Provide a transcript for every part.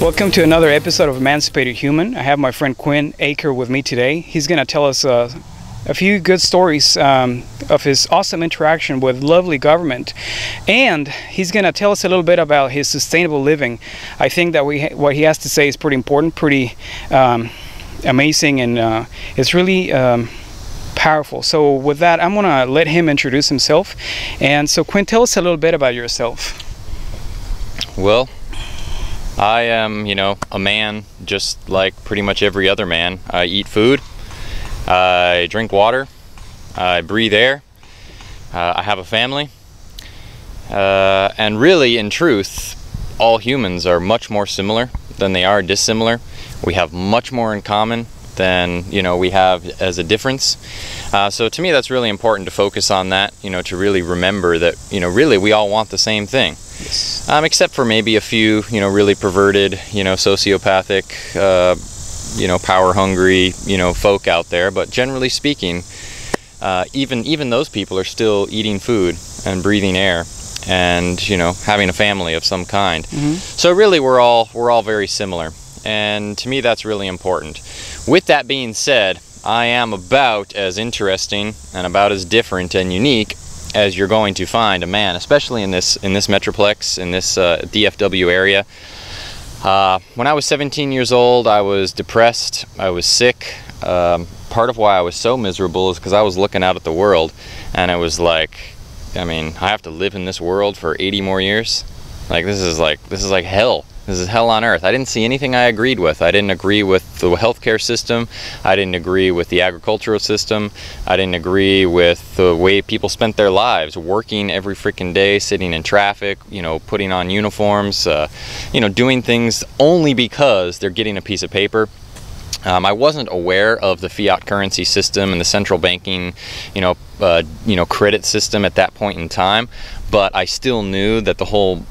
Welcome to another episode of Emancipated Human. I have my friend Quinn Eaker with me today. He's going to tell us a few good stories of his awesome interaction with lovely government, and he's going to tell us a little bit about his sustainable living. I think that what he has to say is pretty important, pretty amazing, and it's really powerful. So with that, I'm going to let him introduce himself. And so Quinn, tell us a little bit about yourself. Well, I am, you know, a man just like pretty much every other man. I eat food. I drink water, I breathe air, I have a family, and really, in truth, all humans are much more similar than they are dissimilar. We have much more in common than, you know, we have as a difference. So to me, that's really important to focus on that, you know, to really remember that, you know, really we all want the same thing. Yes. Except for maybe a few, you know, really perverted, you know, sociopathic, you know, power hungry, you know, folk out there. But generally speaking, even those people are still eating food and breathing air and, you know, having a family of some kind. Mm-hmm. So really we're all very similar, and to me that's really important. With that being said, I am about as interesting and about as different and unique as you're going to find a man, especially in this metroplex, in this DFW area. When I was 17 years old, I was depressed, I was sick. Part of why I was so miserable is because I was looking out at the world, and I was like, I mean, I have to live in this world for 80 more years? Like, this is like hell. This is hell on earth. I didn't see anything I agreed with. I didn't agree with the healthcare system. I didn't agree with the agricultural system. I didn't agree with the way people spent their lives, working every freaking day, sitting in traffic, you know, putting on uniforms, you know, doing things only because they're getting a piece of paper. I wasn't aware of the fiat currency system and the central banking, you know, credit system at that point in time. But I still knew that the whole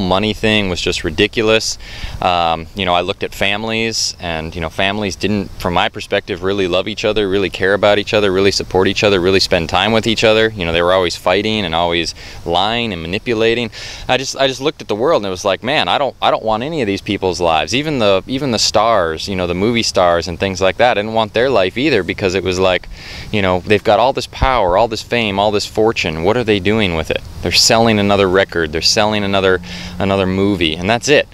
money thing was just ridiculous. You know, I looked at families, and you know, families didn't, from my perspective, really love each other, really care about each other, really support each other, really spend time with each other. You know, they were always fighting and always lying and manipulating. I just looked at the world, and it was like, man, I don't want any of these people's lives. Even the stars, you know, the movie stars and things like that. I didn't want their life either, because it was like, you know, they've got all this power, all this fame, all this fortune. What are they doing with it? They're selling another record, they're selling another movie, and that's it.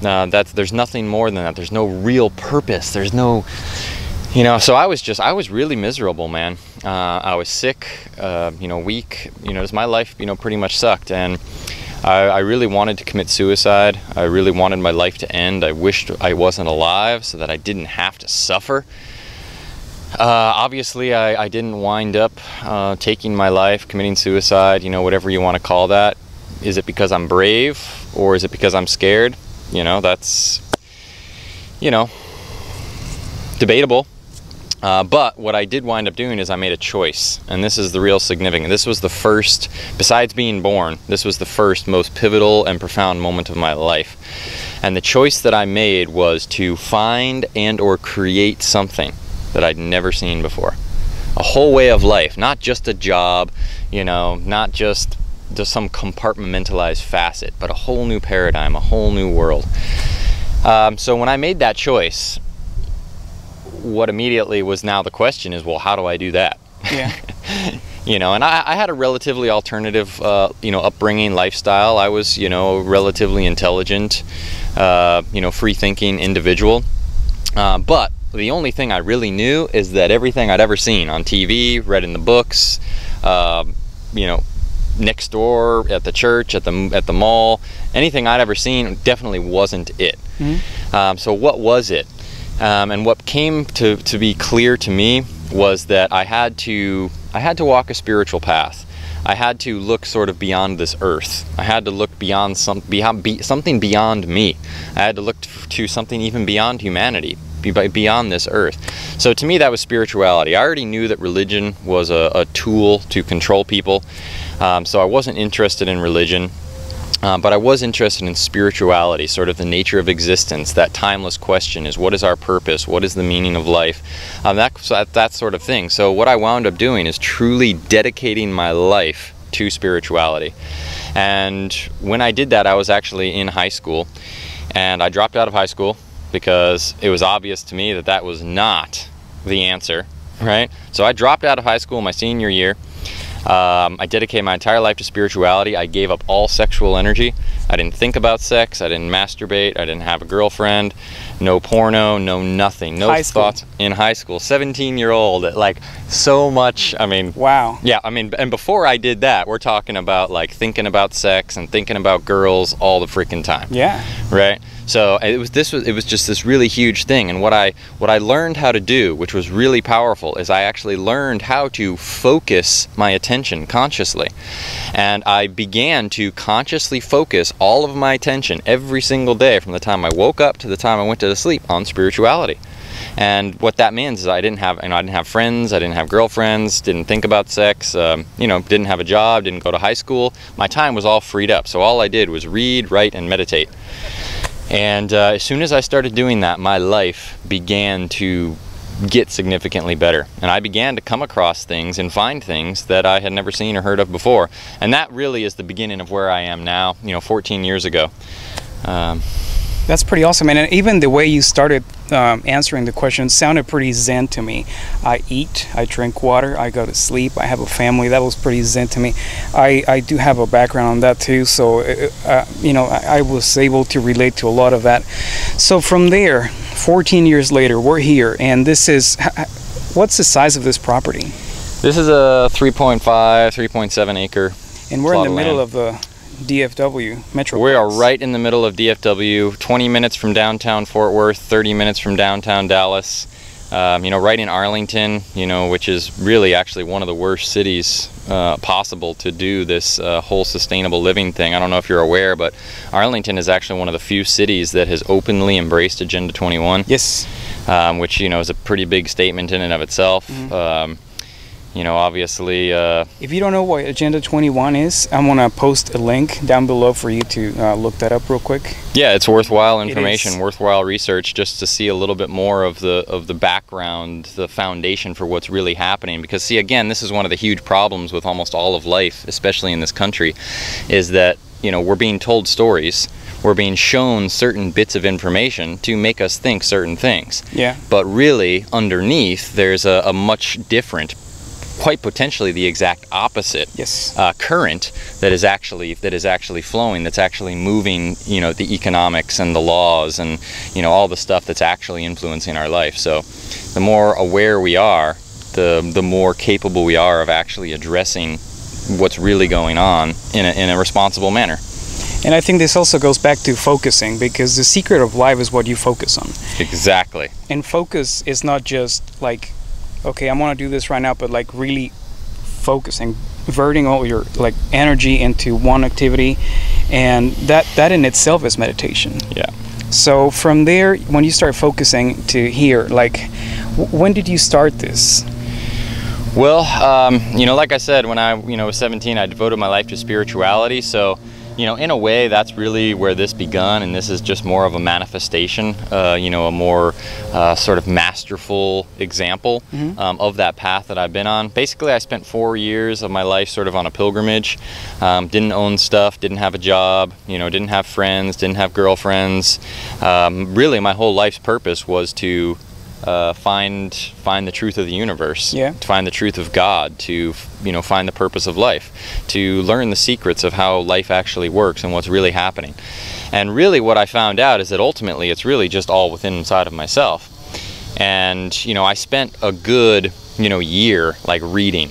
There's nothing more than that. There's no real purpose. There's no, you know, so I was really miserable, man. I was sick, you know, weak, you know, just my life, you know, pretty much sucked. And I really wanted to commit suicide. I really wanted my life to end. I wished I wasn't alive so that I didn't have to suffer. Obviously, I didn't wind up taking my life, committing suicide, you know, whatever you want to call that. Is it because I'm brave, or is it because I'm scared? You know, that's, you know, debatable. But what I did wind up doing is I made a choice, and this is the real significance. This was the first, besides being born, this was the first most pivotal and profound moment of my life. And the choice that I made was to find and or create something that I'd never seen before. A whole way of life, not just a job, you know, not just some compartmentalized facet, but a whole new paradigm, a whole new world. So when I made that choice, what immediately was now the question is, well, how do I do that? Yeah. You know, and I had a relatively alternative, you know, upbringing, lifestyle. I was, you know, relatively intelligent, you know, free-thinking individual, but the only thing I really knew is that everything I'd ever seen on TV, read in the books, you know, next door, at the church, at the mall, anything I'd ever seen definitely wasn't it. Mm-hmm. So what was it? And what came to be clear to me was that I had to walk a spiritual path. I had to look sort of beyond this earth. I had to look beyond something beyond me. I had to look to something even beyond humanity, beyond this earth. So to me, that was spirituality. I already knew that religion was a tool to control people, so I wasn't interested in religion, but I was interested in spirituality, sort of the nature of existence, that timeless question is, what is our purpose? What is the meaning of life? That sort of thing. So what I wound up doing is truly dedicating my life to spirituality. And when I did that, I was actually in high school. And I dropped out of high school because it was obvious to me that that was not the answer, right? So I dropped out of high school my senior year. I dedicated my entire life to spirituality. I gave up all sexual energy. I didn't think about sex. I didn't masturbate. I didn't have a girlfriend. No porno. No nothing. No thoughts in high school. 17-year-old. Like, so much. I mean. Wow. Yeah. I mean, and before I did that, we're talking about like thinking about sex and thinking about girls all the freaking time. Yeah. Right. So it was just this really huge thing. And what I learned how to do, which was really powerful, is I actually learned how to focus my attention consciously. And I began to consciously focus all of my attention every single day from the time I woke up to the time I went to sleep on spirituality. And what that means is I didn't have friends, I didn't have girlfriends, didn't think about sex, you know, didn't have a job, didn't go to high school. My time was all freed up. So all I did was read, write, and meditate. And as soon as I started doing that, my life began to get significantly better. And I began to come across things and find things that I had never seen or heard of before. And that really is the beginning of where I am now, you know, 14 years ago. That's pretty awesome. And even the way you started answering the question sounded pretty zen to me. I eat, I drink water, I go to sleep, I have a family. That was pretty zen to me. I do have a background on that too, so you know, I was able to relate to a lot of that. So from there, 14 years later, we're here, and this is, what's the size of this property? This is a 3.5, 3.7 acre plot of land. And we're in the middle of the DFW metro. We are right in the middle of DFW, 20 minutes from downtown Fort Worth, 30 minutes from downtown Dallas, you know, right in Arlington, you know, which is really actually one of the worst cities possible to do this whole sustainable living thing. I don't know if you're aware, but Arlington is actually one of the few cities that has openly embraced Agenda 21. Yes. Which, you know, is a pretty big statement in and of itself. Mm-hmm. You know, obviously... if you don't know what Agenda 21 is, I'm going to post a link down below for you to look that up real quick. Yeah, it's worthwhile information, worthwhile research, just to see a little bit more of the background, the foundation for what's really happening. Because, see, again, this is one of the huge problems with almost all of life, especially in this country, is that, you know, we're being told stories. We're being shown certain bits of information to make us think certain things. Yeah. But really, underneath, there's a much different, quite potentially the exact opposite, yes, current that is actually flowing, that's actually moving, you know, the economics and the laws and, you know, all the stuff that's actually influencing our life. So the more aware we are, the more capable we are of actually addressing what's really going on in a responsible manner. And I think this also goes back to focusing, because the secret of life is what you focus on. Exactly. And focus is not just like, okay, I want to do this right now, but like really focusing, diverting all your like energy into one activity, and that in itself is meditation. Yeah. So from there, when you start focusing to here, like when did you start this? Well, you know, like I said, when I, you know, was 17, I devoted my life to spirituality. So, you know, in a way, that's really where this begun, and this is just more of a manifestation, you know, a more sort of masterful example, mm-hmm, of that path that I've been on. Basically, I spent 4 years of my life sort of on a pilgrimage, didn't own stuff, didn't have a job, you know, didn't have friends, didn't have girlfriends. Really, my whole life's purpose was to find the truth of the universe, yeah, to find the truth of God, to, you know, find the purpose of life, to learn the secrets of how life actually works and what's really happening. And really what I found out is that ultimately it's really just all within inside of myself. And, you know, I spent a good, you know, year like reading.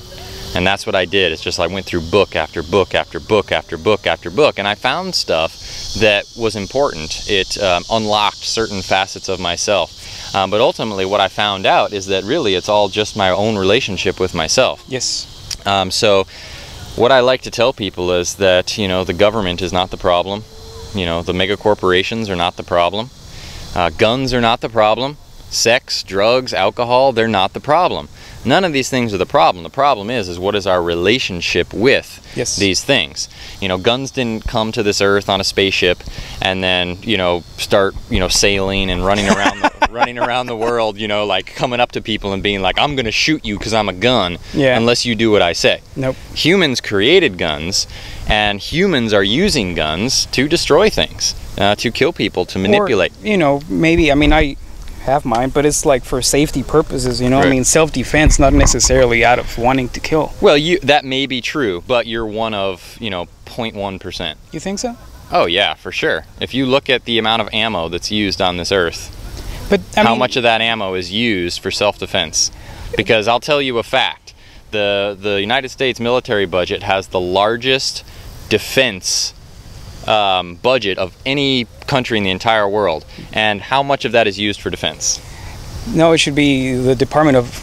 And that's what I did. It's just I went through book after book after book after book after book, and I found stuff that was important. It unlocked certain facets of myself. But ultimately what I found out is that really it's all just my own relationship with myself. Yes. So what I like to tell people is that, you know, the government is not the problem. You know, the mega corporations are not the problem. Guns are not the problem. Sex, drugs, alcohol, they're not the problem. None of these things are the problem. The problem is what is our relationship with these things? You know, guns didn't come to this earth on a spaceship and then, you know, start, you know, sailing and running around the, running around the world, you know, like coming up to people and being like, I'm going to shoot you because I'm a gun unless you do what I say. Nope. Humans created guns, and humans are using guns to destroy things, to kill people, to manipulate. Or, you know, maybe, I mean, I have mine, but it's like for safety purposes, you know. Right. I mean, self-defense, not necessarily out of wanting to kill. Well, you, that may be true, but you're one of, you know, 0.1%. You think so? Oh yeah, for sure. If you look at the amount of ammo that's used on this earth, but how much of that ammo is used for self-defense? Because I'll tell you a fact: the United States military budget has the largest defense budget of any country in the entire world. And how much of that is used for defense? No, it should be the Department of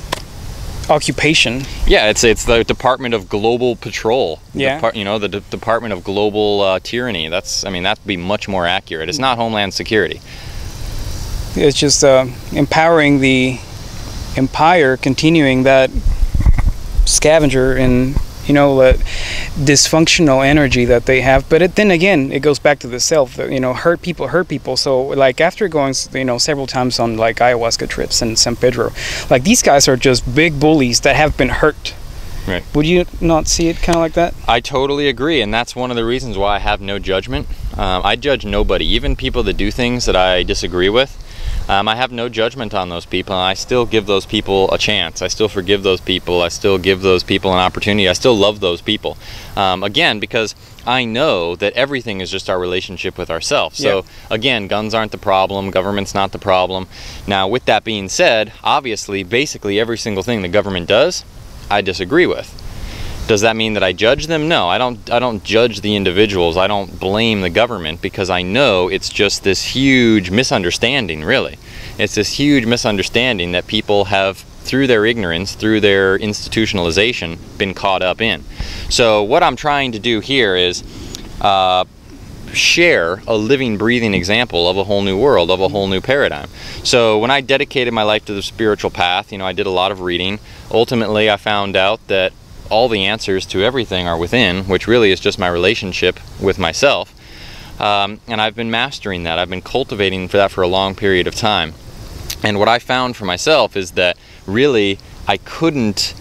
Occupation. Yeah, it's the Department of Global Patrol. Yeah. You know, the Department of Global Tyranny. That's, I mean, that'd be much more accurate. It's not Homeland Security. It's just empowering the empire, continuing that scavenger in, you know, dysfunctional energy that they have. But then again, it goes back to the self, you know, hurt people. So like after going, you know, several times on like ayahuasca trips in San Pedro, like these guys are just big bullies that have been hurt. Right. Would you not see it kind of like that? I totally agree. And that's one of the reasons why I have no judgment. I judge nobody, even people that do things that I disagree with. I have no judgment on those people, and I still give those people a chance. I still forgive those people. I still give those people an opportunity. I still love those people. Again, because I know that everything is just our relationship with ourselves. So again, guns aren't the problem. Government's not the problem. Now, with that being said, obviously, basically every single thing the government does, I disagree with. Does that mean that I judge them? No, I don't judge the individuals. I don't blame the government, because I know it's just this huge misunderstanding, really. It's this huge misunderstanding that people have, through their ignorance, through their institutionalization, been caught up in. So what I'm trying to do here is share a living, breathing example of a whole new world, of a whole new paradigm. So when I dedicated my life to the spiritual path, you know, I did a lot of reading. Ultimately, I found out that all the answers to everything are within, which really is just my relationship with myself. And I've been mastering that. I've been cultivating for that for a long period of time. And what I found for myself is that really I couldn't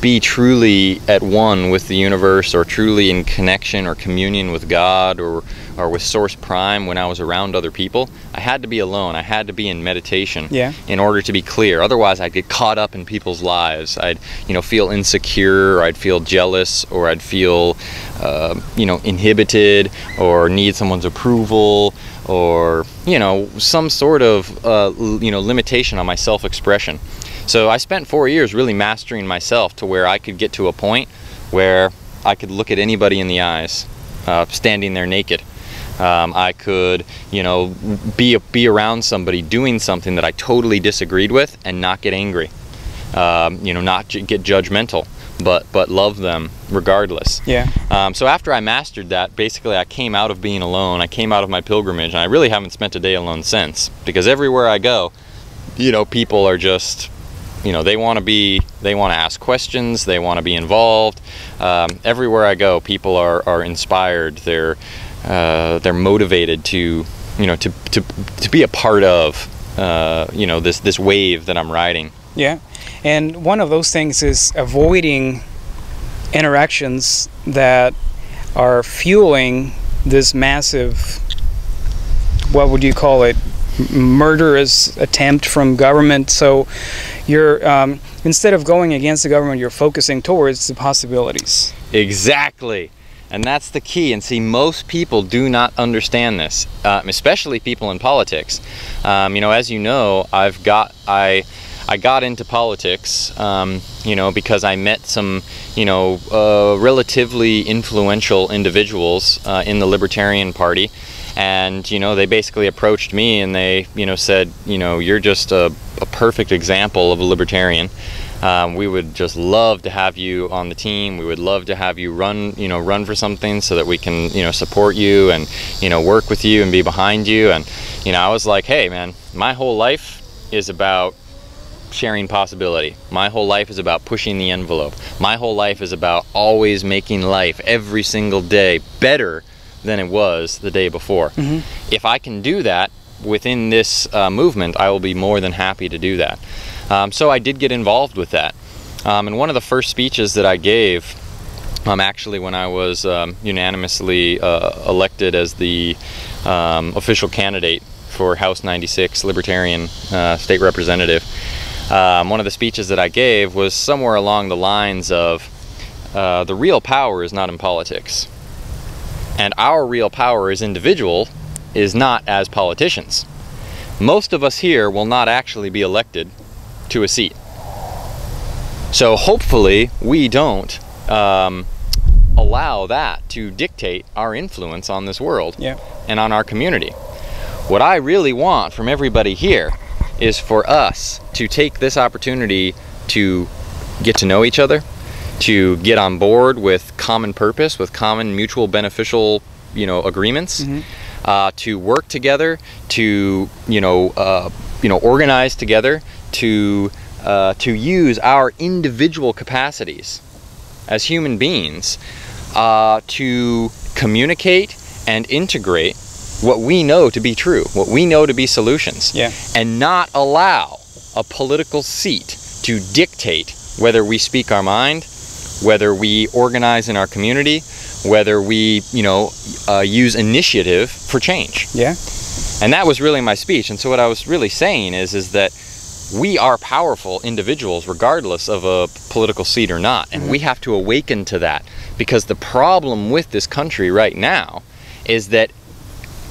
be truly at one with the universe, or truly in connection or communion with God, or with Source Prime, when I was around other people. I had to be alone. I had to be in meditation in order to be clear. Otherwise, I'd get caught up in people's lives. I'd, you know, feel insecure, or I'd feel jealous, or I'd feel, you know, inhibited, or need someone's approval, or, you know, some sort of, you know, limitation on my self-expression. So I spent 4 years really mastering myself to where I could get to a point where I could look at anybody in the eyes, standing there naked. I could, you know, be around somebody doing something that I totally disagreed with and not get angry, you know, not get judgmental, but love them regardless. Yeah. So after I mastered that, basically I came out of being alone. I came out of my pilgrimage, and I really haven't spent a day alone since, because everywhere I go, you know, people are just, you know, they want to ask questions, they want to be involved. Everywhere I go, people are inspired, they're motivated to, you know, to be a part of, you know, this wave that I'm riding. Yeah, and one of those things is avoiding interactions that are fueling this massive, what would you call it, murderous attempt from government. So you're instead of going against the government, you're focusing towards the possibilities. Exactly. And that's the key. And see, most people do not understand this, especially people in politics. You know, as you know, I got into politics, you know, because I met some, you know, relatively influential individuals in the Libertarian Party. And, you know, they basically approached me and they, you know, said, you know, you're just a perfect example of a libertarian. We would just love to have you on the team. We would love to have you run for something so that we can, you know, support you and, you know, work with you and be behind you. And, you know, I was like, hey, man, my whole life is about sharing possibility. My whole life is about pushing the envelope. My whole life is about always making life every single day better than it was the day before. Mm-hmm. If I can do that within this movement, I will be more than happy to do that. So I did get involved with that. And one of the first speeches that I gave, actually when I was unanimously elected as the official candidate for House 96 Libertarian State Representative, one of the speeches that I gave was somewhere along the lines of, the real power is not in politics. And our real power as individual is not as politicians. Most of us here will not actually be elected to a seat. So hopefully we don't allow that to dictate our influence on this world and on our community. What I really want from everybody here is for us to take this opportunity to get to know each other, to get on board with common purpose, with common mutual beneficial, agreements, to work together, to organize together, to use our individual capacities as human beings to communicate and integrate what we know to be true, what we know to be solutions, and not allow a political seat to dictate whether we speak our mind, whether we organize in our community, whether we, use initiative for change. Yeah. And that was really my speech. And so what I was really saying is that we are powerful individuals regardless of a political seat or not. And we have to awaken to that, because the problem with this country right now is that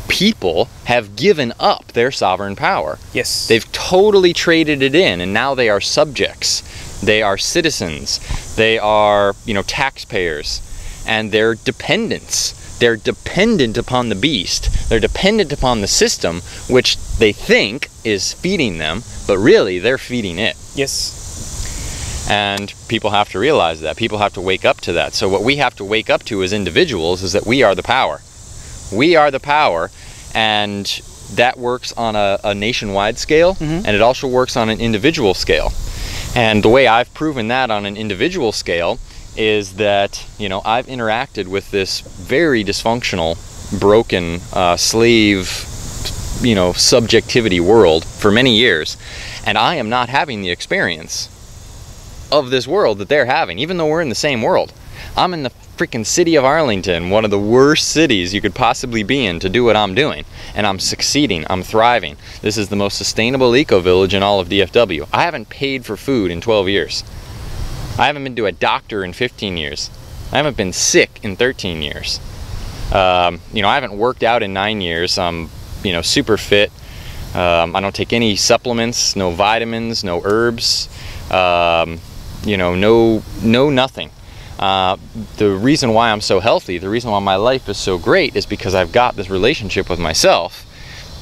people have given up their sovereign power. Yes. They've totally traded it in, and now they are subjects. They are citizens. They are, taxpayers, and they're dependents. They're dependent upon the beast. They're dependent upon the system, which they think is feeding them, but really they're feeding it. Yes. And people have to realize that. People have to wake up to that. So what we have to wake up to as individuals is that we are the power. We are the power, and that works on a nationwide scale, and it also works on an individual scale. And the way I've proven that on an individual scale is that, I've interacted with this very dysfunctional, broken, slave, subjectivity world for many years, and I am not having the experience of this world that they're having, even though we're in the same world. I'm in the freaking city of Arlington, one of the worst cities you could possibly be in to do what I'm doing, and I'm succeeding, I'm thriving. This is the most sustainable eco-village in all of DFW. I haven't paid for food in 12 years. I haven't been to a doctor in 15 years. I haven't been sick in 13 years. I haven't worked out in 9 years. I'm, super fit. I don't take any supplements, no vitamins, no herbs, no nothing. The reason why I'm so healthy, the reason why my life is so great, is because I've got this relationship with myself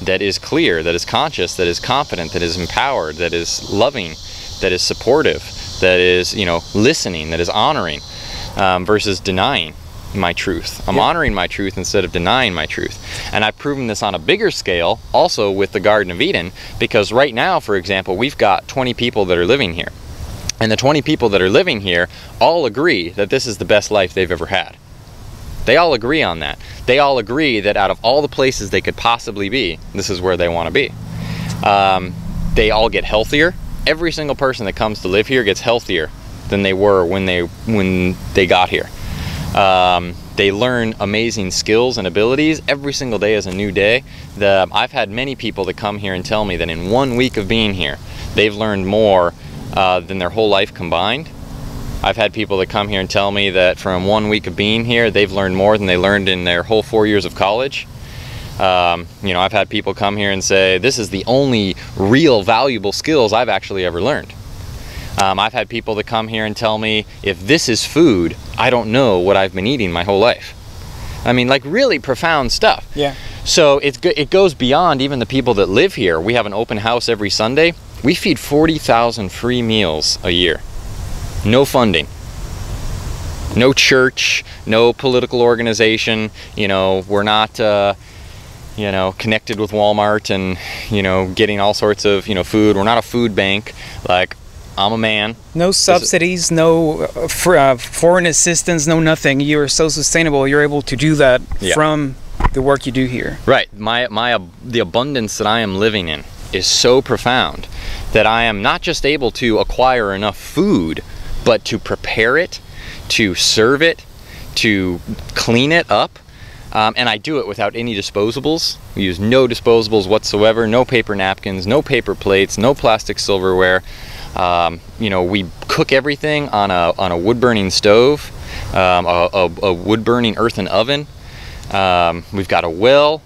that is clear, that is conscious, that is confident, that is empowered, that is loving, that is supportive, that is, listening, that is honoring, versus denying my truth. I'm honoring my truth instead of denying my truth. And I've proven this on a bigger scale also with the Garden of Eden, because right now, for example, we've got 20 people that are living here. And the 20 people that are living here all agree that this is the best life they've ever had. They all agree on that. They all agree that out of all the places they could possibly be, this is where they want to be. They all get healthier. Every single person that comes to live here gets healthier than they were when they got here. They learn amazing skills and abilities. Every single day is a new day. I've had many people that come here and tell me that in 1 week of being here, they've learned more than their whole life combined. I've had people that come here and tell me that from 1 week of being here, they've learned more than they learned in their whole 4 years of college. I've had people come here and say, this is the only real valuable skills I've actually ever learned. I've had people that come here and tell me, if this is food, I don't know what I've been eating my whole life. I mean, like, really profound stuff. Yeah. So it goes beyond even the people that live here. We have an open house every Sunday. We feed 40,000 free meals a year. No funding. No church, no political organization. We're not... you know, connected with Walmart and, you know, getting all sorts of, you know, food. We're not a food bank. Like, I'm a man. No subsidies, no foreign assistance, no nothing. You're so sustainable. You're able to do that from the work you do here. Right. The abundance that I am living in is so profound that I am not just able to acquire enough food, but to prepare it, to serve it, to clean it up. And I do it without any disposables. We use no disposables whatsoever, no paper napkins, no paper plates, no plastic silverware. You know, we cook everything on a wood-burning stove, a wood-burning earthen oven. We've got a well.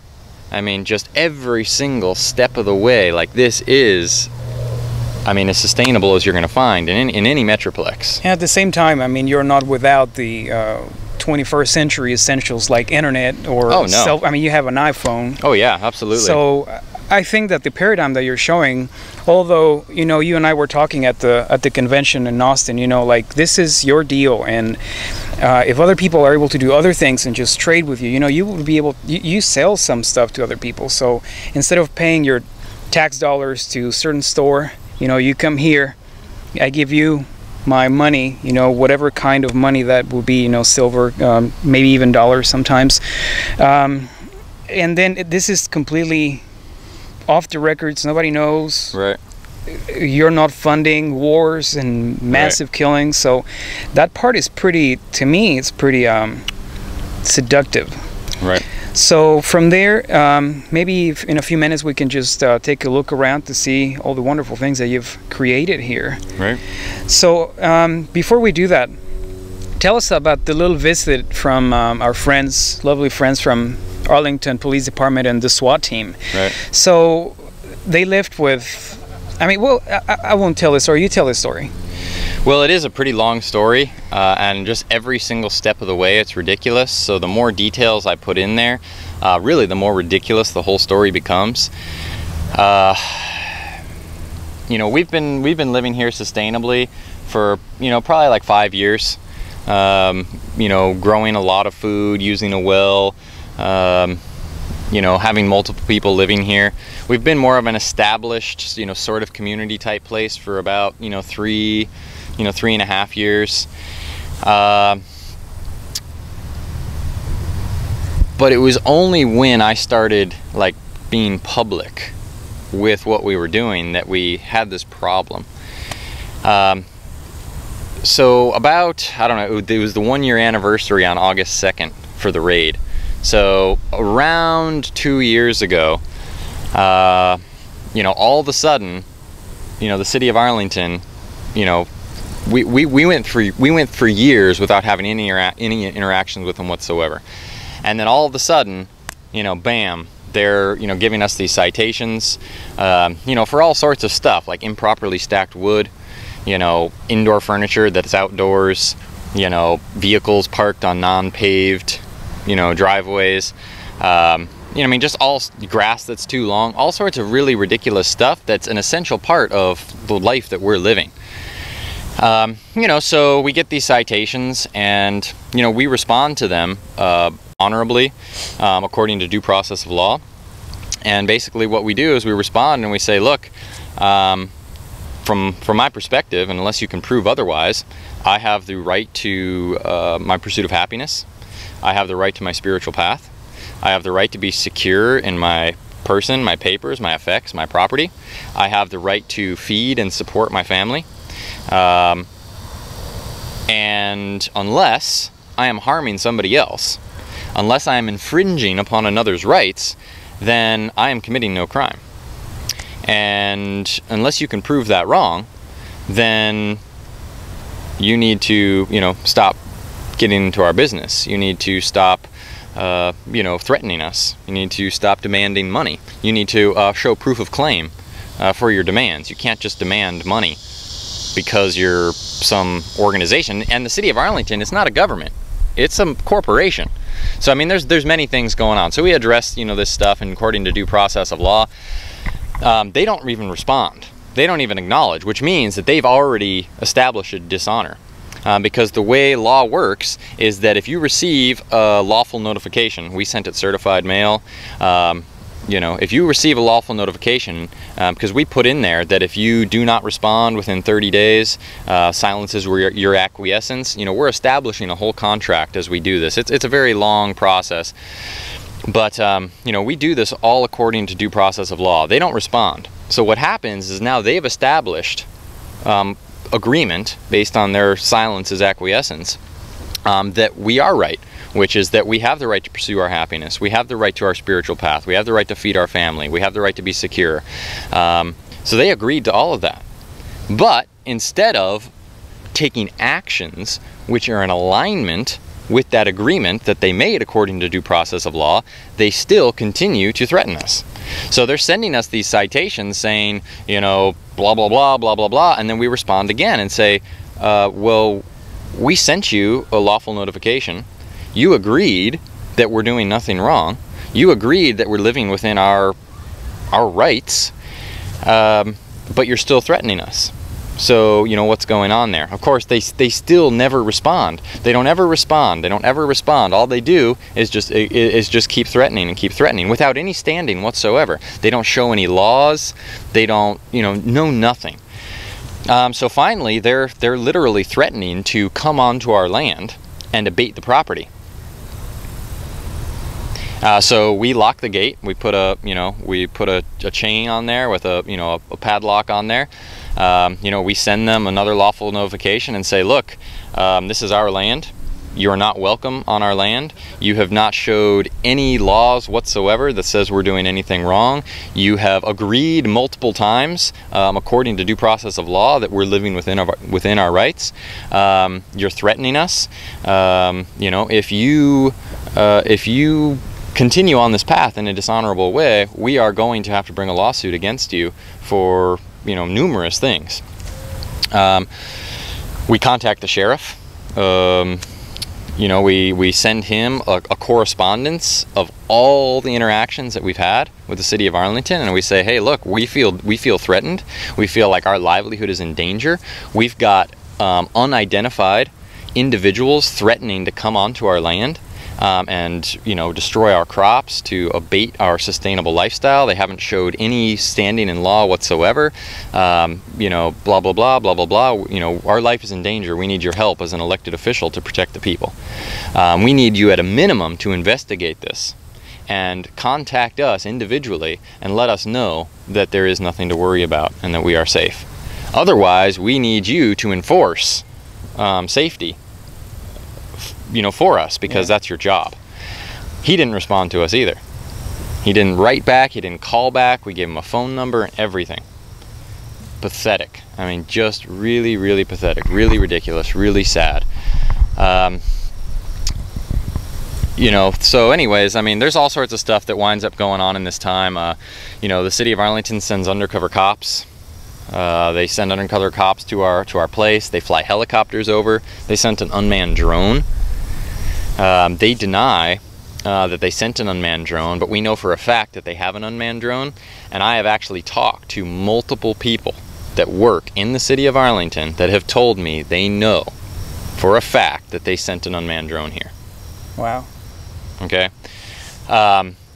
I mean, just every single step of the way, like, this is, I mean, as sustainable as you're going to find in any metroplex. And at the same time, I mean, you're not without the 21st century essentials like internet or self. I mean, you have an iPhone. Oh yeah, absolutely. So I think that the paradigm that you're showing, although, you know, you and I were talking at the convention in Austin, you know, like, this is your deal, and if other people are able to do other things and just trade with you, you know, you will be able, you sell some stuff to other people. So instead of paying your tax dollars to a certain store, you know, you come here, I give you my money, you know, whatever kind of money that will be, you know, silver, maybe even dollars sometimes. And then this is completely off the records, nobody knows. Right. You're not funding wars and massive killings, so that part is pretty, to me, it's pretty seductive. Right. So from there, maybe if in a few minutes we can just take a look around to see all the wonderful things that you've created here. Right. So before we do that, tell us about the little visit from our friends, lovely friends from Arlington Police Department and the SWAT team. Right. So they left with, I mean, well, I won't tell this story. You tell this story. Well, it is a pretty long story, and just every single step of the way, it's ridiculous. So the more details I put in there, really, the more ridiculous the whole story becomes. You know, we've been living here sustainably for, you know, probably like 5 years. You know, growing a lot of food, using a well. You know, having multiple people living here. We've been more of an established, you know, sort of community type place for about, you know, three and a half years. But it was only when I started, like, being public with what we were doing that we had this problem. So about, I don't know, it was the 1 year anniversary on August 2nd for the raid. So around 2 years ago, you know, all of a sudden, you know, the city of Arlington, you know, we went for years without having any interactions with them whatsoever, and then all of a sudden, you know, bam, they're, you know, giving us these citations, you know, for all sorts of stuff like improperly stacked wood, you know, indoor furniture that's outdoors, you know, vehicles parked on non-paved, you know, driveways, you know, I mean, just all grass that's too long, all sorts of really ridiculous stuff that's an essential part of the life that we're living. You know, so we get these citations and, you know, we respond to them honorably, according to due process of law. And basically what we do is we respond and we say, look, from my perspective, and unless you can prove otherwise, I have the right to my pursuit of happiness. I have the right to my spiritual path. I have the right to be secure in my person, my papers, my effects, my property. I have the right to feed and support my family. And unless I am harming somebody else, unless I am infringing upon another's rights, then I am committing no crime. And unless you can prove that wrong, then you need to, you know, stop getting into our business. You need to stop, you know, threatening us. You need to stop demanding money. You need to show proof of claim for your demands. You can't just demand money because you're some organization. And the city of Arlington, it's not a government. It's a corporation. So, I mean, there's many things going on. So we address, you know, this stuff, and according to due process of law, they don't even respond. They don't even acknowledge, which means that they've already established a dishonor. Because the way law works is that if you receive a lawful notification, we sent it certified mail, you know, if you receive a lawful notification, because we put in there that if you do not respond within 30 days, silences your acquiescence, you know, we're establishing a whole contract as we do this. It's a very long process. But, you know, we do this all according to due process of law. They don't respond. So what happens is now they've established agreement based on their silence's acquiescence that we are right, which is that we have the right to pursue our happiness. We have the right to our spiritual path. We have the right to feed our family. We have the right to be secure. So they agreed to all of that. But instead of taking actions which are in alignment with that agreement that they made according to due process of law, they still continue to threaten us. So they're sending us these citations saying, you know, blah, blah, blah, blah, blah, blah, and then we respond again and say, well, we sent you a lawful notification. You agreed that we're doing nothing wrong. You agreed that we're living within our rights, but you're still threatening us. So, you know, what's going on there? Of course, they still never respond. They don't ever respond. They don't ever respond. All they do is just keep threatening and keep threatening without any standing whatsoever. They don't show any laws. They don't, you know nothing. So finally, they're literally threatening to come onto our land and abate the property. So we lock the gate. We put a, you know, we put a chain on there with a, you know, a padlock on there. You know, we send them another lawful notification and say, look, this is our land. You are not welcome on our land. You have not showed any laws whatsoever that says we're doing anything wrong. You have agreed multiple times, according to due process of law, that we're living within our rights. You're threatening us. You know, if you continue on this path in a dishonorable way, we are going to have to bring a lawsuit against you for, you know, numerous things. We contact the sheriff. You know, we send him a correspondence of all the interactions that we've had with the city of Arlington, and we say, hey, look, we feel threatened. We feel like our livelihood is in danger. We've got unidentified individuals threatening to come onto our land and, you know, destroy our crops, to abate our sustainable lifestyle. They haven't showed any standing in law whatsoever. You know, blah, blah, blah, blah, blah, blah. You know, our life is in danger. We need your help as an elected official to protect the people. We need you at a minimum to investigate this and contact us individually and let us know that there is nothing to worry about and that we are safe. Otherwise, we need you to enforce safety, you know, for us, because that's your job. He didn't respond to us either. He didn't write back. He didn't call back. We gave him a phone number and everything. Pathetic. I mean, just really, really pathetic, really ridiculous, really sad. You know, so anyways, I mean, there's all sorts of stuff that winds up going on in this time. You know, the city of Arlington sends undercover cops. They send undercover cops to our place. They fly helicopters over. They sent an unmanned drone. They deny that they sent an unmanned drone, but we know for a fact that they have an unmanned drone. And I have actually talked to multiple people that work in the city of Arlington that have told me they know for a fact that they sent an unmanned drone here. Wow. Okay.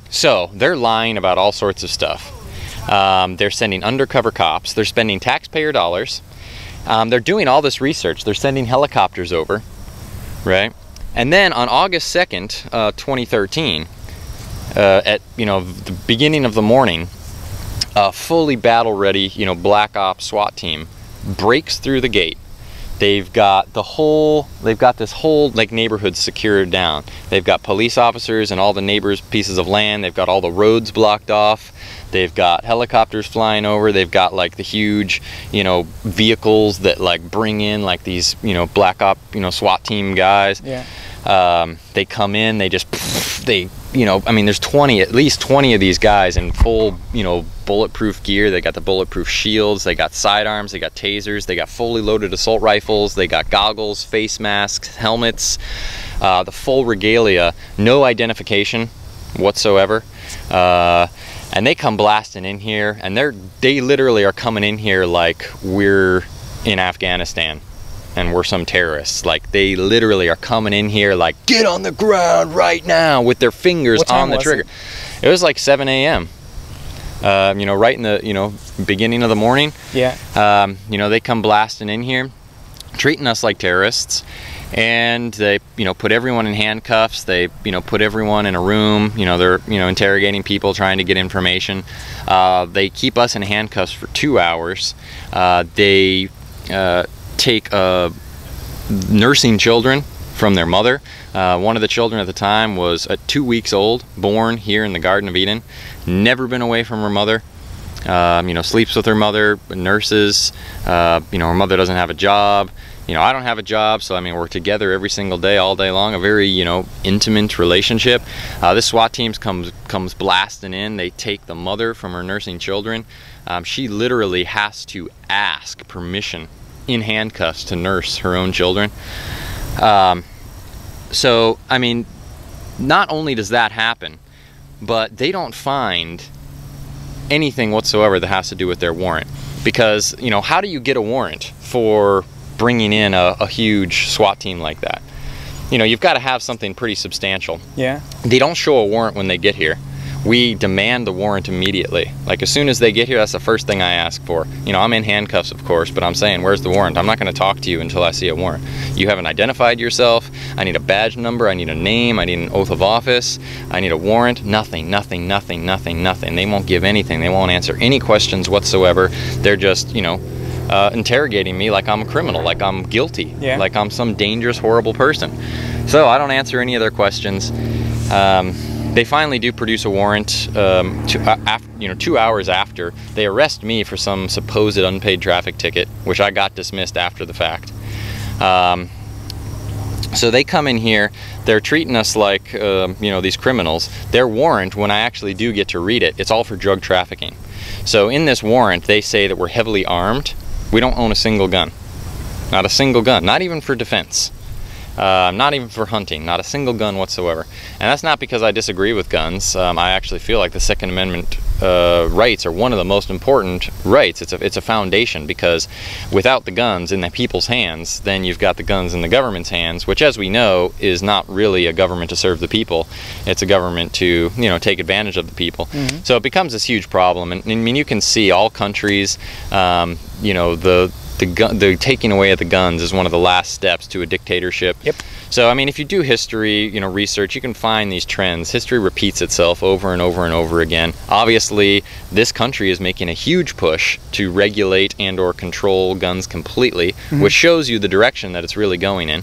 So they're lying about all sorts of stuff. They're sending undercover cops. They're spending taxpayer dollars. They're doing all this research. They're sending helicopters over, right? And then on August 2nd, 2013, at, you know, the beginning of the morning, a fully battle-ready, you know, black ops SWAT team breaks through the gate. They've got this whole like neighborhood secured down. They've got police officers and all the neighbors' pieces of land. They've got all the roads blocked off. They've got helicopters flying over. They've got like the huge, you know, vehicles that like bring in like these, you know, black op, you know, SWAT team guys. Yeah. They come in. They just you know, I mean, there's at least 20 of these guys in full, you know, bulletproof gear. They got the bulletproof shields, they got sidearms, they got tasers, they got fully loaded assault rifles, they got goggles, face masks, helmets, the full regalia, no identification whatsoever. And they come blasting in here, and they literally are coming in here like we're in Afghanistan and we're some terrorists. Like, they literally are coming in here like, get on the ground right now, with their fingers on the trigger. It was like 7 a.m. right in the, beginning of the morning. Yeah. They come blasting in here, treating us like terrorists. And they, put everyone in handcuffs. They, put everyone in a room. They're, interrogating people, trying to get information. They keep us in handcuffs for 2 hours. They take nursing children from their mother. One of the children at the time was 2 weeks old, born here in the Garden of Eden, never been away from her mother. Sleeps with her mother, nurses. Her mother doesn't have a job. I don't have a job, so I mean, we're together every single day, all day long, a very, intimate relationship. This SWAT team comes blasting in. They take the mother from her nursing children. She literally has to ask permission in handcuffs to nurse her own children. So, I mean, not only does that happen, but they don't find anything whatsoever that has to do with their warrant. Because, how do you get a warrant for bringing in a huge SWAT team like that? You've got to have something pretty substantial. Yeah. They don't show a warrant when they get here. We demand the warrant immediately. Like, as soon as they get here, that's the first thing I ask for. I'm in handcuffs, of course, but I'm saying, where's the warrant? I'm not going to talk to you until I see a warrant. You haven't identified yourself. I need a badge number. I need a name. I need an oath of office. I need a warrant. Nothing, nothing, nothing, nothing, nothing. They won't give anything. They won't answer any questions whatsoever. They're just, interrogating me like I'm a criminal, like I'm guilty, yeah, like I'm some dangerous, horrible person. So I don't answer any of their questions. They finally do produce a warrant, 2 hours after. They arrest me for some supposed unpaid traffic ticket, which I got dismissed after the fact. So they come in here, they're treating us like, these criminals. Their warrant, when I actually do get to read it, it's all for drug trafficking. So in this warrant, they say that we're heavily armed. We don't own a single gun, not a single gun, not even for defense, not even for hunting, not a single gun whatsoever. And that's not because I disagree with guns. I actually feel like the Second Amendment rights are one of the most important rights. It's a foundation, because without the guns in the people's hands, then you've got the guns in the government's hands, which, as we know, is not really a government to serve the people. It's a government to, take advantage of the people. Mm-hmm. So it becomes this huge problem. And I mean, you can see all countries, the taking away of the guns is one of the last steps to a dictatorship. Yep. So, I mean, if you do history, research, you can find these trends. History repeats itself over and over and over again. Obviously, this country is making a huge push to regulate and or control guns completely, mm-hmm, which shows you the direction that it's really going in.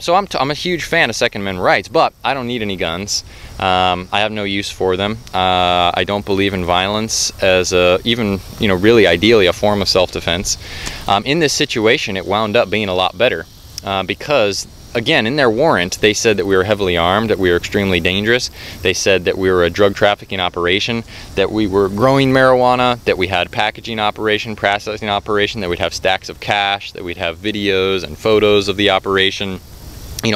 So I'm a huge fan of Second Amendment rights, but I don't need any guns. I have no use for them. I don't believe in violence as really ideally a form of self-defense. In this situation, it wound up being a lot better because, again, in their warrant, they said that we were heavily armed, that we were extremely dangerous. They said that we were a drug trafficking operation, that we were growing marijuana, that we had packaging operation, processing operation, that we'd have stacks of cash, that we'd have videos and photos of the operation,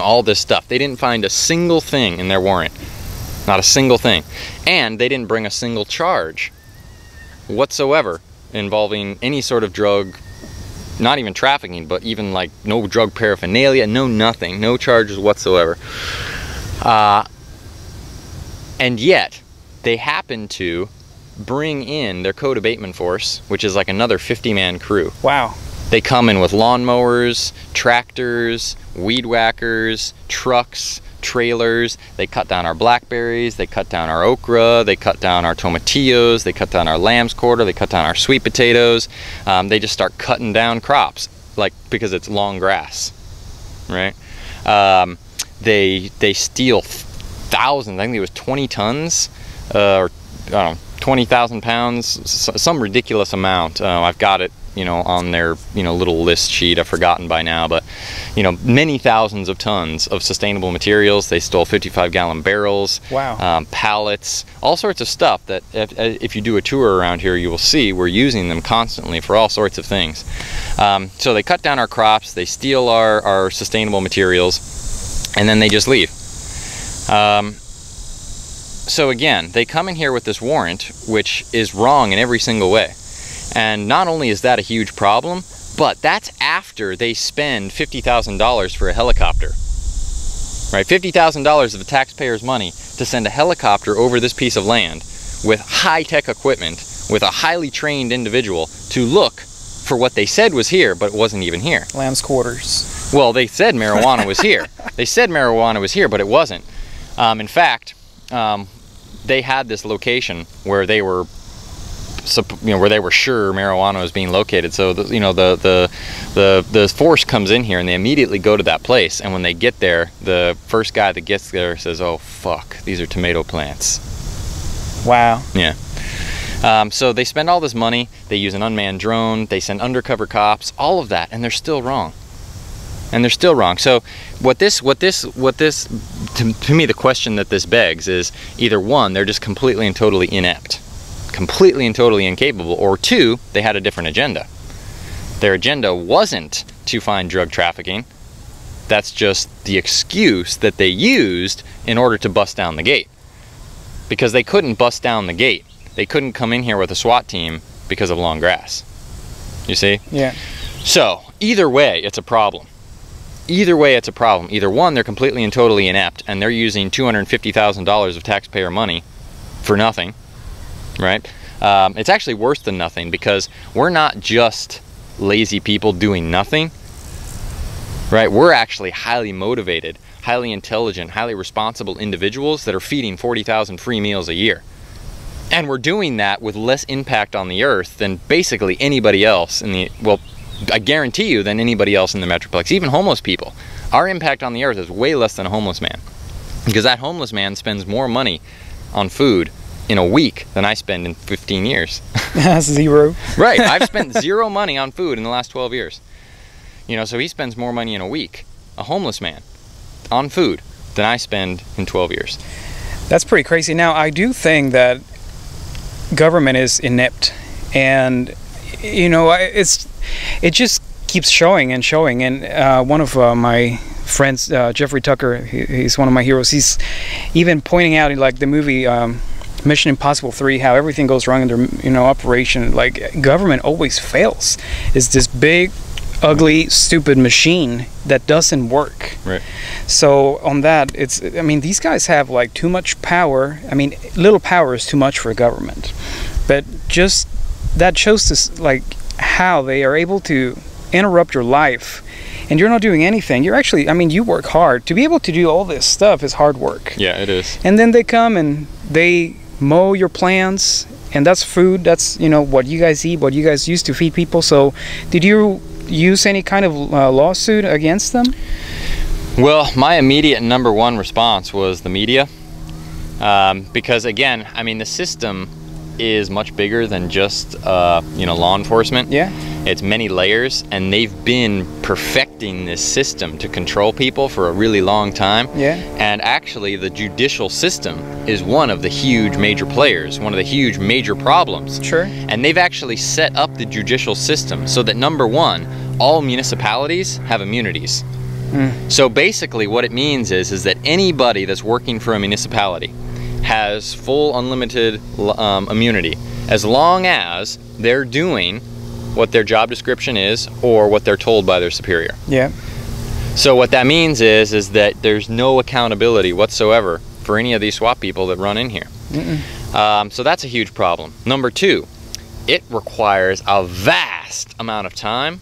all this stuff. They didn't find a single thing in their warrant. Not a single thing. And they didn't bring a single charge whatsoever involving any sort of drug, not even trafficking, but even like no drug paraphernalia, no nothing, no charges whatsoever. And yet, they happened to bring in their code abatement force, which is like another 50-man crew. Wow. They come in with lawnmowers, tractors, weed whackers, trucks, trailers. They cut down our blackberries, they cut down our okra, they cut down our tomatillos, they cut down our lamb's quarter, they cut down our sweet potatoes. They just start cutting down crops, like, because it's long grass, right? They steal thousands, I think it was 20 tons, or I don't know, 20,000 pounds, some ridiculous amount. I've got it, on their, little list sheet. I've forgotten by now, but, many thousands of tons of sustainable materials. They stole 55-gallon barrels, wow, pallets, all sorts of stuff that if you do a tour around here, you will see we're using them constantly for all sorts of things. So they cut down our crops, they steal our sustainable materials, and then they just leave. So again, they come in here with this warrant, which is wrong in every single way. And not only is that a huge problem, but that's after they spend $50,000 for a helicopter, right? $50,000 of the taxpayers' money to send a helicopter over this piece of land with high-tech equipment, with a highly trained individual to look for what they said was here, but it wasn't even here. Lamb's quarters. Well, they said marijuana was here. They said marijuana was here, but it wasn't. In fact, they had this location where they were, where they were sure marijuana was being located. So, the force comes in here and they immediately go to that place. And when they get there, the first guy that gets there says, "Oh fuck, these are tomato plants." Wow. Yeah. So they spend all this money. They use an unmanned drone. They send undercover cops. All of that, and they're still wrong. And they're still wrong. So what this to me, the question that this begs is either one, they're just completely and totally inept, completely and totally incapable, or two, they had a different agenda. Their agenda wasn't to find drug trafficking. That's just the excuse that they used in order to bust down the gate, because they couldn't bust down the gate. They couldn't come in here with a SWAT team because of long grass. You see? Yeah. So either way, it's a problem. Either way, it's a problem. Either one, they're completely and totally inept, and they're using $250,000 of taxpayer money for nothing, right? It's actually worse than nothing, because we're not just lazy people doing nothing, right? We're actually highly motivated, highly intelligent, highly responsible individuals that are feeding 40,000 free meals a year. And we're doing that with less impact on the earth than basically anybody else in the, well, I guarantee you, than anybody else in the Metroplex, even homeless people. Our impact on the earth is way less than a homeless man, because that homeless man spends more money on food in a week than I spend in 15 years. Zero. Right. I've spent zero money on food in the last 12 years. You know, so he spends more money in a week, a homeless man, on food than I spend in 12 years. That's pretty crazy. Now, I do think that government is inept, and, you know, it just keeps showing and showing. And one of my friends, Jeffrey Tucker, he's one of my heroes. He's even pointing out, like, the movie Mission Impossible 3, how everything goes wrong in their, you know, operation. Like, government always fails. It's this big, ugly, stupid machine that doesn't work. Right. So on that, it's, I mean, these guys have, like, too much power. I mean, little power is too much for government. But just that shows this, like, how they are able to interrupt your life and you're not doing anything. You're actually, I mean, you work hard to be able to do all this stuff. Is hard work. Yeah, it is. And then they come and they mow your plants, and that's food. That's, you know, what you guys eat, what you guys use to feed people. So did you use any kind of lawsuit against them? Well, my immediate number one response was the media, because, again, I mean, the system is much bigger than just you know, law enforcement. Yeah, it's many layers, and they've been perfecting this system to control people for a really long time. Yeah, and actually the judicial system is one of the huge major players, one of the huge major problems. Sure. And they've actually set up the judicial system so that, number one, all municipalities have immunities. So basically what it means is that anybody that's working for a municipality has full unlimited immunity, as long as they're doing what their job description is or what they're told by their superior. Yeah. So what that means is that there's no accountability whatsoever for any of these SWAT people that run in here. So that's a huge problem. Number two, it requires a vast amount of time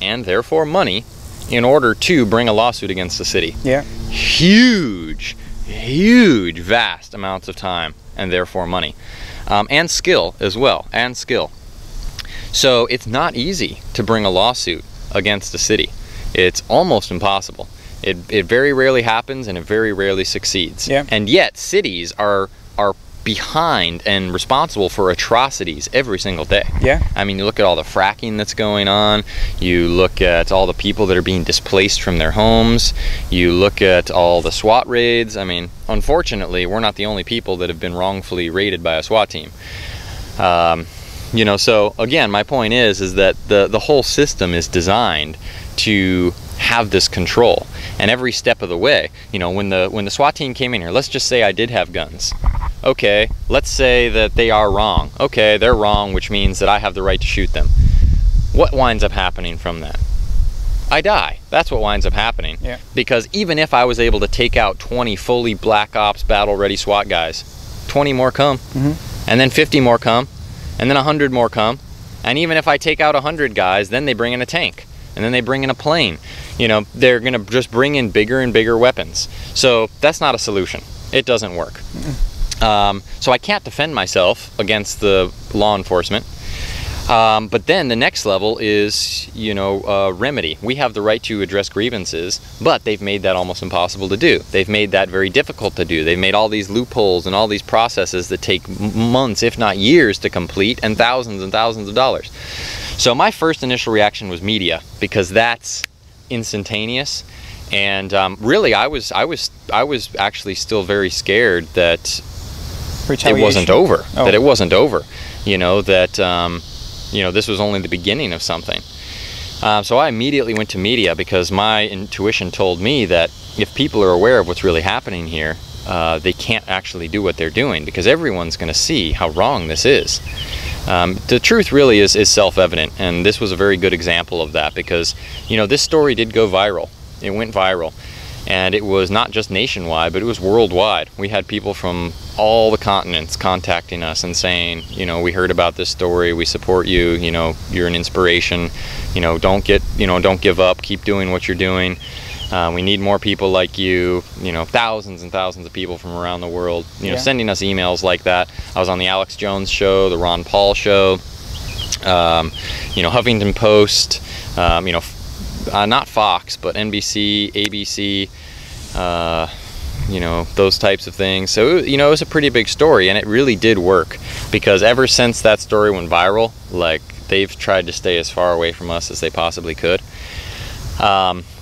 and therefore money in order to bring a lawsuit against the city. Yeah. Huge, huge, vast amounts of time and therefore money, and skill as well, and skill. So it's not easy to bring a lawsuit against a city. It's almost impossible. It very rarely happens, and it very rarely succeeds. Yeah. And yet cities are behind and responsible for atrocities every single day. Yeah. I mean, you look at all the fracking that's going on, you look at all the people that are being displaced from their homes, you look at all the SWAT raids. I mean, unfortunately, we're not the only people that have been wrongfully raided by a SWAT team. You know, so again, my point is that the whole system is designed to have this control, and every step of the way, you know, when the SWAT team came in here, let's just say I did have guns. Okay, let's say that they are wrong. Okay, they're wrong, which means that I have the right to shoot them. What winds up happening from that? I die. That's what winds up happening. Yeah. Because even if I was able to take out 20 fully black ops battle ready SWAT guys, 20 more come. Mm-hmm. and then 50 more come, and then 100 more come, and even if I take out 100 guys, then they bring in a tank, and then they bring in a plane. You know, they're gonna just bring in bigger and bigger weapons. So that's not a solution. It doesn't work. So I can't defend myself against the law enforcement. But then the next level is, you know, remedy. We have the right to address grievances, but they've made that almost impossible to do. They've made that very difficult to do. They've made all these loopholes and all these processes that take months, if not years, to complete, and thousands of dollars. So my first initial reaction was media, because that's instantaneous. And really, I was actually still very scared that it wasn't over. Oh. That it wasn't over. You know, that you know, this was only the beginning of something. So I immediately went to media, because my intuition told me that if people are aware of what's really happening here, they can't actually do what they're doing, because everyone's going to see how wrong this is. The truth really is self-evident, and this was a very good example of that, because, you know, this story did go viral. It went viral, and it was not just nationwide, but it was worldwide. We had people from all the continents contacting us and saying, you know, we heard about this story, we support you, you know, you're an inspiration, you know, don't give up, keep doing what you're doing. We need more people like you, you know, thousands and thousands of people from around the world, you know, sending us emails like that. I was on the Alex Jones show, the Ron Paul show, you know, Huffington Post, you know, not Fox, but NBC, ABC, you know, those types of things. So, you know, it was a pretty big story, and it really did work, because ever since that story went viral, like, they've tried to stay as far away from us as they possibly could.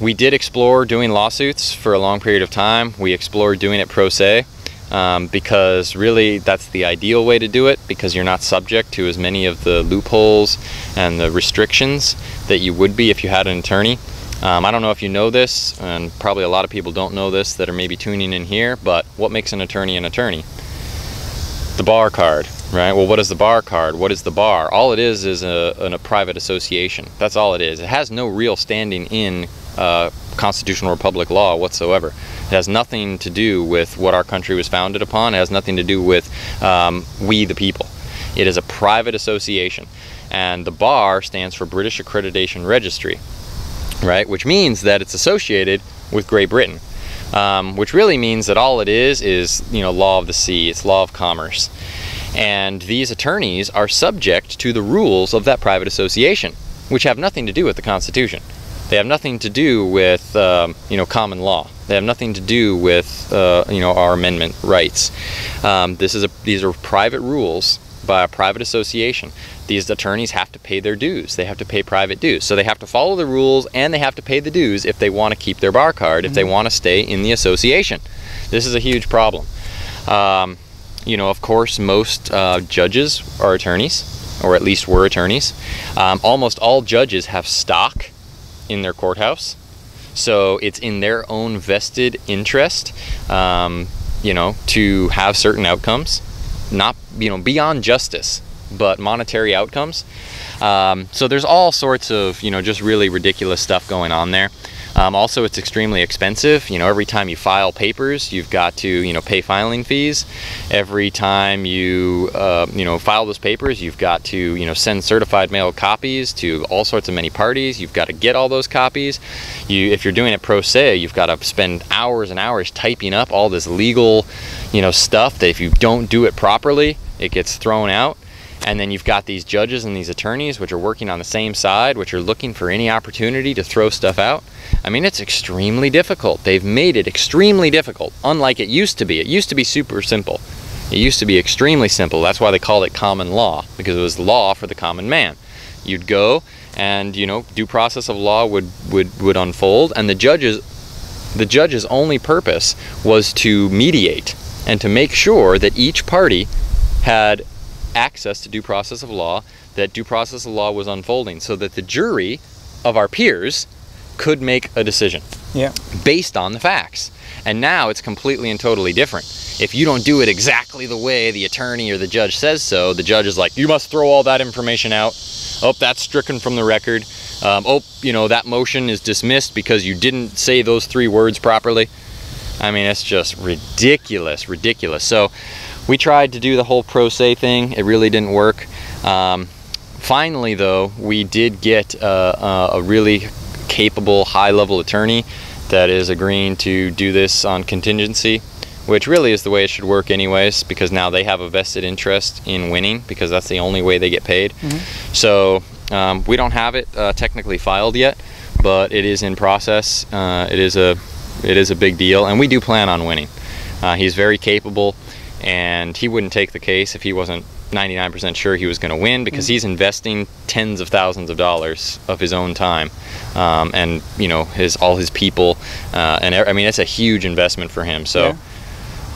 We did explore doing lawsuits for a long period of time. We explored doing it pro se, because really that's the ideal way to do it, because you're not subject to as many of the loopholes and the restrictions that you would be if you had an attorney. I don't know if you know this, and probably a lot of people don't know this that are maybe tuning in here, but what makes an attorney an attorney? The bar card, right? Well, what is the bar card? What is the bar? All it is a private association. That's all it is. It has no real standing in constitutional republic law whatsoever. It has nothing to do with what our country was founded upon. It has nothing to do with we the people. It is a private association. And the bar stands for British Accreditation Registry, right? Which means that it's associated with Great Britain, which really means that all it is, you know, law of the sea, it's law of commerce. And these attorneys are subject to the rules of that private association, which have nothing to do with the Constitution. They have nothing to do with, you know, common law. They have nothing to do with, you know, our amendment rights. These are private rules by a private association. These attorneys have to pay their dues. They have to pay private dues. So they have to follow the rules, and they have to pay the dues if they want to keep their bar card, if they want to stay in the association. This is a huge problem. You know, of course, most judges are attorneys, or at least were attorneys. Almost all judges have stock in their courthouse, so it's in their own vested interest, you know, to have certain outcomes, not, you know, beyond justice, but monetary outcomes. So there's all sorts of, you know, just really ridiculous stuff going on there. Also, it's extremely expensive. You know, every time you file papers, you've got to, you know, pay filing fees. Every time you, you know, file those papers, you've got to, you know, send certified mail copies to all sorts of many parties. You've got to get all those copies. If you're doing it pro se, you've got to spend hours and hours typing up all this legal, you know, stuff that if you don't do it properly, it gets thrown out. And then you've got these judges and these attorneys, which are working on the same side, which are looking for any opportunity to throw stuff out. I mean, it's extremely difficult. They've made it extremely difficult, unlike it used to be. It used to be super simple. It used to be extremely simple. That's why they called it common law, because it was law for the common man. You'd go and, you know, due process of law would unfold, and the judge's only purpose was to mediate and to make sure that each party had access to due process of law, that due process of law was unfolding, so that the jury of our peers could make a decision based on the facts. And now it's completely and totally different. If you don't do it exactly the way the attorney or the judge says so, the judge is like, you must throw all that information out. Oh, that's stricken from the record. Oh, you know, that motion is dismissed because you didn't say those three words properly. I mean, it's just ridiculous, ridiculous. So We tried to do the whole pro se thing. It really didn't work. Finally, though, we did get a really capable, high-level attorney that is agreeing to do this on contingency, which really is the way it should work anyways, because now they have a vested interest in winning, because that's the only way they get paid. Mm-hmm. So we don't have it technically filed yet, but it is in process. It is a big deal, and we do plan on winning. He's very capable, and he wouldn't take the case if he wasn't 99% sure he was going to win, because he's investing tens of thousands of dollars of his own time, and you know, all his people, and I mean, it's a huge investment for him. So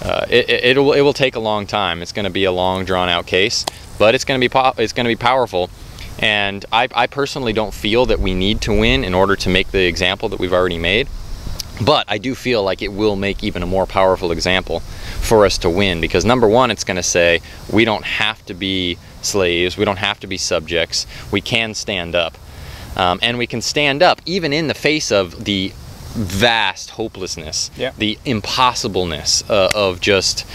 yeah. it will take a long time. It's going to be a long, drawn out case, but it's going to be powerful. And I personally don't feel that we need to win in order to make the example that we've already made. But I do feel like it will make even a more powerful example for us to win, because number one, it's going to say we don't have to be slaves, we don't have to be subjects, we can stand up. And we can stand up even in the face of the vast hopelessness, yeah, the impossibleness of just,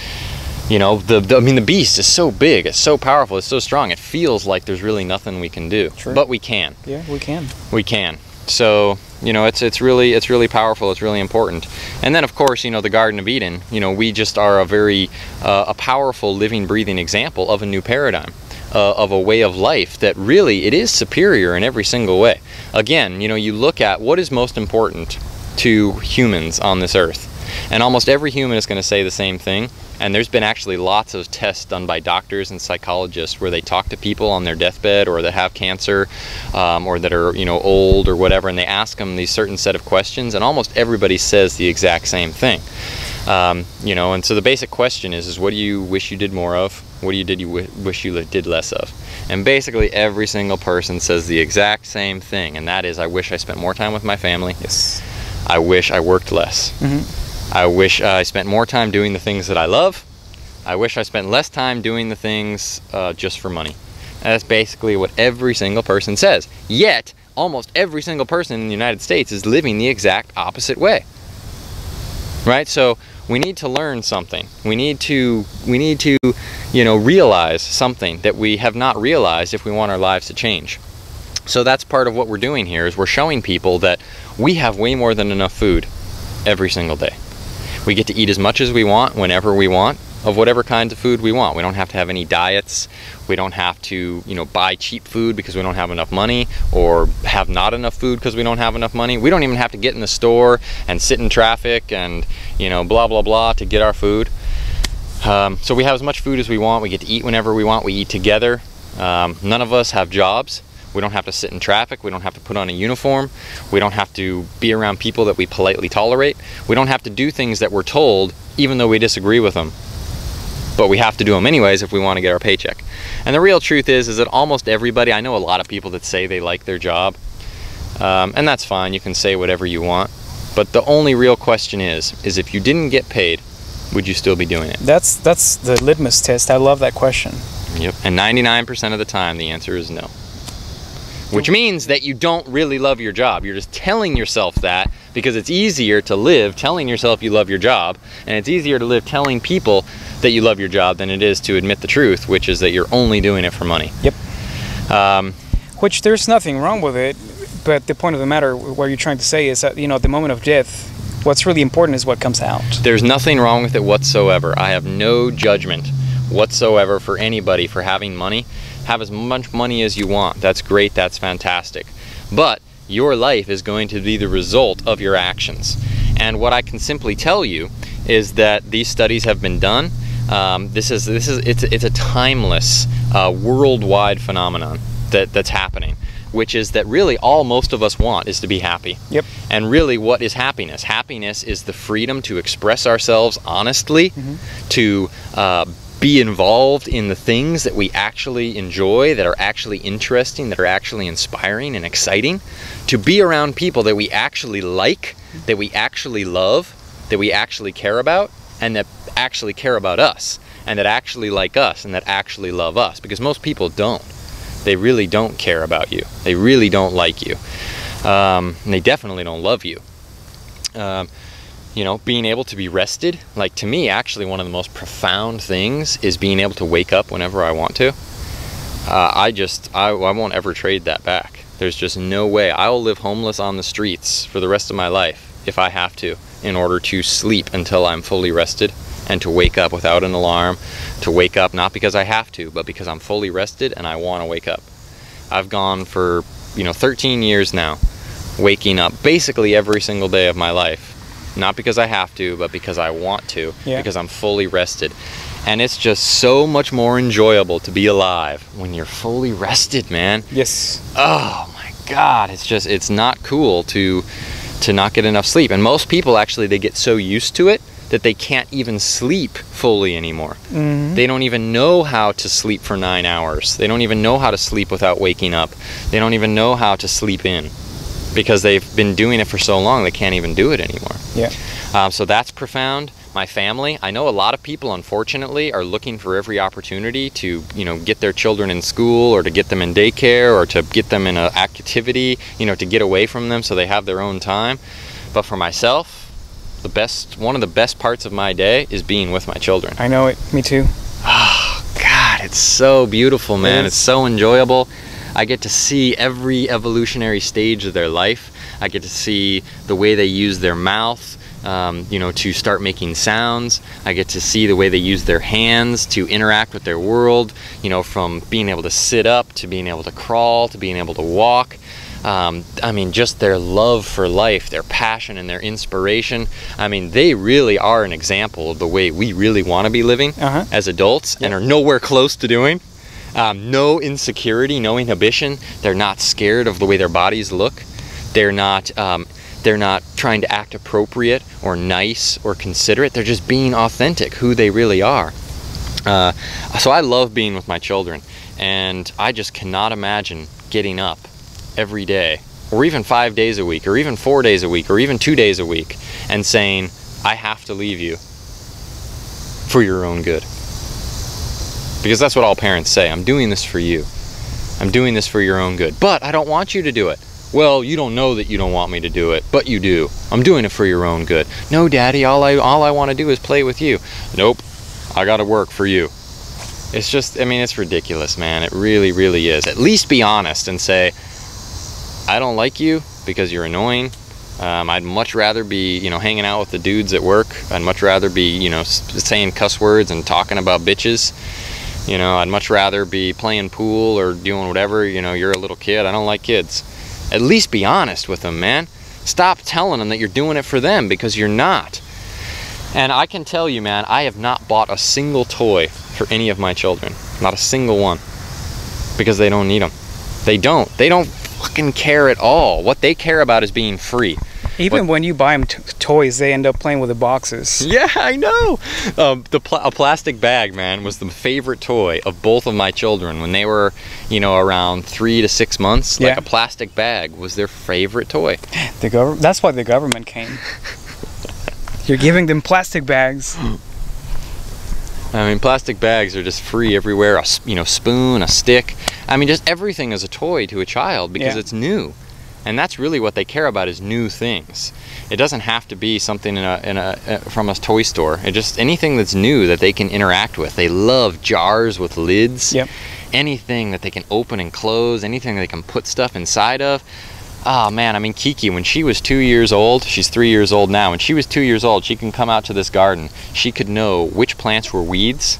you know, I mean, the beast is so big, it's so powerful, it's so strong, it feels like there's really nothing we can do. True. But we can. Yeah, we can. We can. So, you know, it's really powerful. It's really important. And then, of course, you know, the Garden of Eden, you know, we just are a powerful, living, breathing example of a new paradigm, of a way of life that really, it is superior in every single way. Again, you know, you look at what is most important to humans on this earth, and almost every human is going to say the same thing. And there's been actually lots of tests done by doctors and psychologists where they talk to people on their deathbed, or that have cancer, or that are, you know, old or whatever, and they ask them these certain set of questions, and almost everybody says the exact same thing. You know, and so the basic question is what do you wish you did more of? What do you wish you did less of? And basically every single person says the exact same thing, and that is, I wish I spent more time with my family. Yes. I wish I worked less. Mm-hmm. I wish I spent more time doing the things that I love. I wish I spent less time doing the things just for money. And that's basically what every single person says. Yet, almost every single person in the United States is living the exact opposite way. Right? So we need to learn something. We need to, you know, realize something that we have not realized if we want our lives to change. So that's part of what we're doing here, is we're showing people that we have way more than enough food every single day. We get to eat as much as we want, whenever we want, of whatever kinds of food we want. We don't have to have any diets. We don't have to, you know, buy cheap food because we don't have enough money, or have not enough food because we don't have enough money. We don't even have to get in the store and sit in traffic and, you know, blah, blah, blah to get our food. So we have as much food as we want. We get to eat whenever we want. We eat together. None of us have jobs. We don't have to sit in traffic. We don't have to put on a uniform. We don't have to be around people that we politely tolerate. We don't have to do things that we're told, even though we disagree with them. But we have to do them anyways if we want to get our paycheck. And the real truth is that almost everybody, I know a lot of people that say they like their job, and that's fine. You can say whatever you want. But the only real question is if you didn't get paid, would you still be doing it? That's the litmus test. I love that question. Yep. And 99% of the time, the answer is no. Which means that you don't really love your job. You're just telling yourself that because it's easier to live telling yourself you love your job, and it's easier to live telling people that you love your job than it is to admit the truth, which is that you're only doing it for money. Yep. Which there's nothing wrong with it, but the point of the matter, what you're trying to say is that, you know, at the moment of death, what's really important is what comes out. There's nothing wrong with it whatsoever. I have no judgment whatsoever for anybody for having money. Have as much money as you want. That's great. That's fantastic. But your life is going to be the result of your actions. And what I can simply tell you is that these studies have been done. It's a timeless, worldwide phenomenon that's happening, which is that really all most of us want is to be happy. Yep. And really, what is happiness? Happiness is the freedom to express ourselves honestly, mm-hmm, to be involved in the things that we actually enjoy, that are actually interesting, that are actually inspiring and exciting, to be around people that we actually like, that we actually love, that we actually care about, and that actually care about us, and that actually like us, and that actually love us. Because most people don't. They really don't care about you. They really don't like you. And they definitely don't love you. you know, being able to be rested. Like, to me, actually, one of the most profound things is being able to wake up whenever I want to. I won't ever trade that back. There's just no way. I'll live homeless on the streets for the rest of my life if I have to, in order to sleep until I'm fully rested, and to wake up without an alarm, to wake up not because I have to, but because I'm fully rested and I want to wake up. I've gone for, 13 years now, waking up basically every single day of my life, not because I have to, but because I want to, because I'm fully rested. And it's just so much more enjoyable to be alive when you're fully rested, man. Yes. Oh my God, it's not cool to not get enough sleep. And most people, actually, they get so used to it that they can't even sleep fully anymore. Mm-hmm. They don't even know how to sleep for 9 hours. They don't even know how to sleep without waking up. They don't even know how to sleep in, because they've been doing it for so long they can't even do it anymore. Yeah. So that's profound. My family, I know a lot of people, unfortunately, are looking for every opportunity to, get their children in school, or to get them in daycare, or to get them in an activity, to get away from them so they have their own time. But for myself, one of the best parts of my day is being with my children. I know it. Me too. Oh, God, it's so beautiful, man. It's so enjoyable. I get to see every evolutionary stage of their life. I get to see the way they use their mouth, to start making sounds. I get to see the way they use their hands to interact with their world, from being able to sit up to being able to crawl to being able to walk. Just their love for life, their passion and their inspiration. They really are an example of the way we really want to be living as adults, and are nowhere close to doing. No insecurity, no inhibition. They're not scared of the way their bodies look. They're not trying to act appropriate or nice or considerate. They're just being authentic, who they really are. So I love being with my children, and I just cannot imagine getting up every day, or even 5 days a week, or even 4 days a week, or even 2 days a week, and saying, I have to leave you for your own good. Because that's what all parents say. I'm doing this for you. I'm doing this for your own good. But I don't want you to do it. Well, you don't know that you don't want me to do it, but you do. I'm doing it for your own good. No, Daddy, all I want to do is play with you. Nope, I got to work for you. It's just, it's ridiculous, man. It really, really is. At least be honest and say, I don't like you because you're annoying. I'd much rather be, hanging out with the dudes at work. I'd much rather be, saying cuss words and talking about bitches. I'd much rather be playing pool or doing whatever. You're a little kid. I don't like kids. At least be honest with them, man. Stop telling them that you're doing it for them, because you're not. And I can tell you, man, I have not bought a single toy for any of my children. Not a single one. Because they don't need them. They don't fucking care at all. What they care about is being free. Even when you buy them toys, they end up playing with the boxes. Yeah, I know. A plastic bag, man, was the favorite toy of both of my children when they were, around 3 to 6 months. Yeah. Like, a plastic bag was their favorite toy. That's why the government came. You're giving them plastic bags. Plastic bags are just free everywhere. A spoon, a stick. Just everything is a toy to a child, because it's new. And that's really what they care about, is new things. It doesn't have to be something from a toy store. It just, anything that's new that they can interact with. They love jars with lids. Yep. Anything that they can open and close. Anything they can put stuff inside of. Oh man, Kiki, when she was 2 years old, she's 3 years old now, when she was 2 years old, she can come out to this garden. She could know which plants were weeds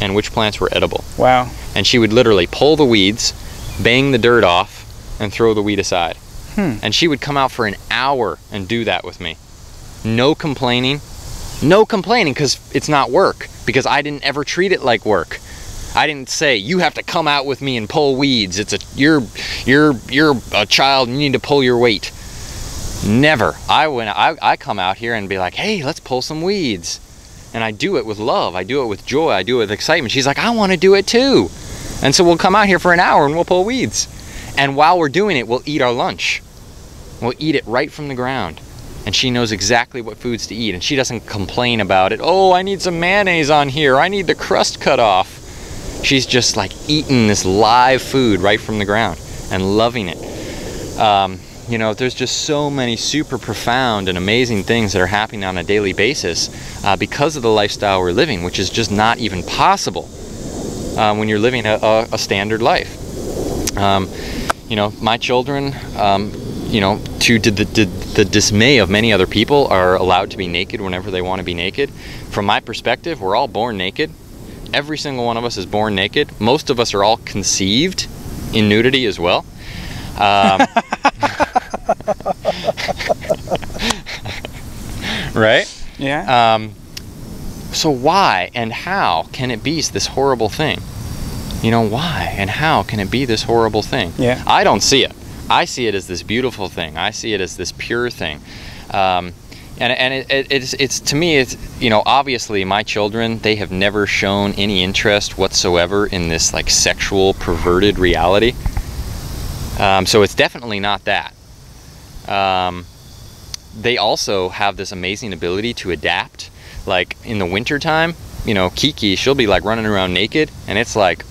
and which plants were edible. Wow. And she would literally pull the weeds, bang the dirt off, and throw the weed aside. And she would come out for an hour and do that with me. No complaining. No complaining, because it's not work. Because I didn't ever treat it like work. I didn't say, you have to come out with me and pull weeds. You're a child, and you need to pull your weight. Never. I come out here and be like, hey, let's pull some weeds. And I do it with love. I do it with joy. I do it with excitement. She's like, I want to do it too. And so we'll come out here for an hour and we'll pull weeds. And while we're doing it, we'll eat our lunch. We'll eat it right from the ground. And she knows exactly what foods to eat. And she doesn't complain about it. Oh, I need some mayonnaise on here. I need the crust cut off. She's just like eating this live food right from the ground and loving it. you know, there's just so many super profound and amazing things that are happening on a daily basis because of the lifestyle we're living, which is just not even possible when you're living a standard life. You know, my children, you know, to the dismay of many other people, are allowed to be naked whenever they want to be naked. From my perspective, we're all born naked. Every single one of us is born naked. Most of us are all conceived in nudity as well. Right? Yeah. So why and how can it be this horrible thing? You know, why and how can it be this horrible thing? Yeah. I don't see it. I see it as this beautiful thing. I see it as this pure thing. And it's to me, it's, you know, obviously my children, they have never shown any interest whatsoever in this like sexual perverted reality. So it's definitely not that. They also have this amazing ability to adapt. Like in the wintertime, you know, Kiki, she'll be like running around naked, and it's like,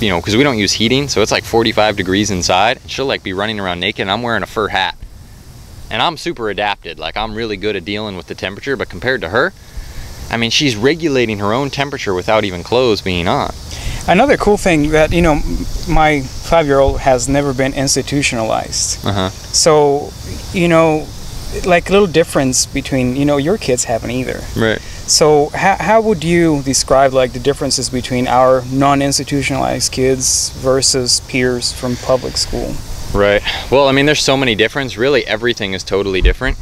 you know, because we don't use heating, so it's like 45 degrees inside, and she'll like be running around naked, and I'm wearing a fur hat. And I'm super adapted, like I'm really good at dealing with the temperature, but compared to her, I mean, she's regulating her own temperature without even clothes being on. Another cool thing that, you know, my 5-year-old has never been institutionalized. So, you know, like little difference between, you know, your kids haven't either. Right. So how would you describe like the differences between our non-institutionalized kids versus peers from public school? Right. Well, I mean, there's so many differences. Really, everything is totally different.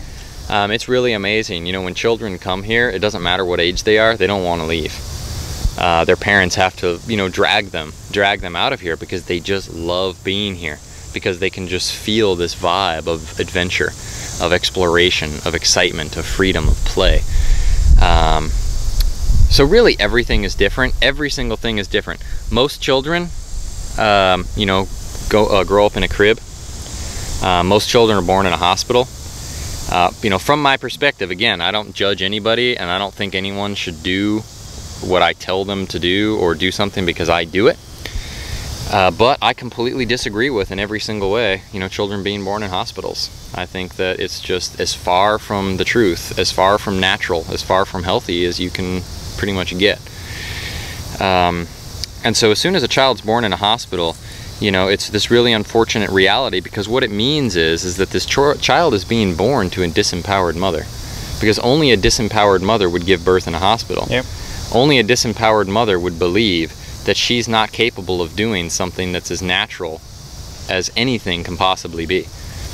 It's really amazing. You know, when children come here, it doesn't matter what age they are. They don't want to leave. Their parents have to, you know, drag them out of here because they just love being here, because they can just feel this vibe of adventure, of exploration, of excitement, of freedom, of play. So really everything is different. Every single thing is different. Most children, you know, grow up in a crib. Most children are born in a hospital. You know, from my perspective, again, I don't judge anybody, and I don't think anyone should do what I tell them to do or do something because I do it. But I completely disagree with, in every single way, you know, children being born in hospitals. I think that it's just as far from the truth, as far from natural, as far from healthy as you can pretty much get. And so as soon as a child's born in a hospital, you know, it's this really unfortunate reality, because what it means is that this child is being born to a disempowered mother, because only a disempowered mother would give birth in a hospital. Yep. Only a disempowered mother would believe that she's not capable of doing something that's as natural as anything can possibly be.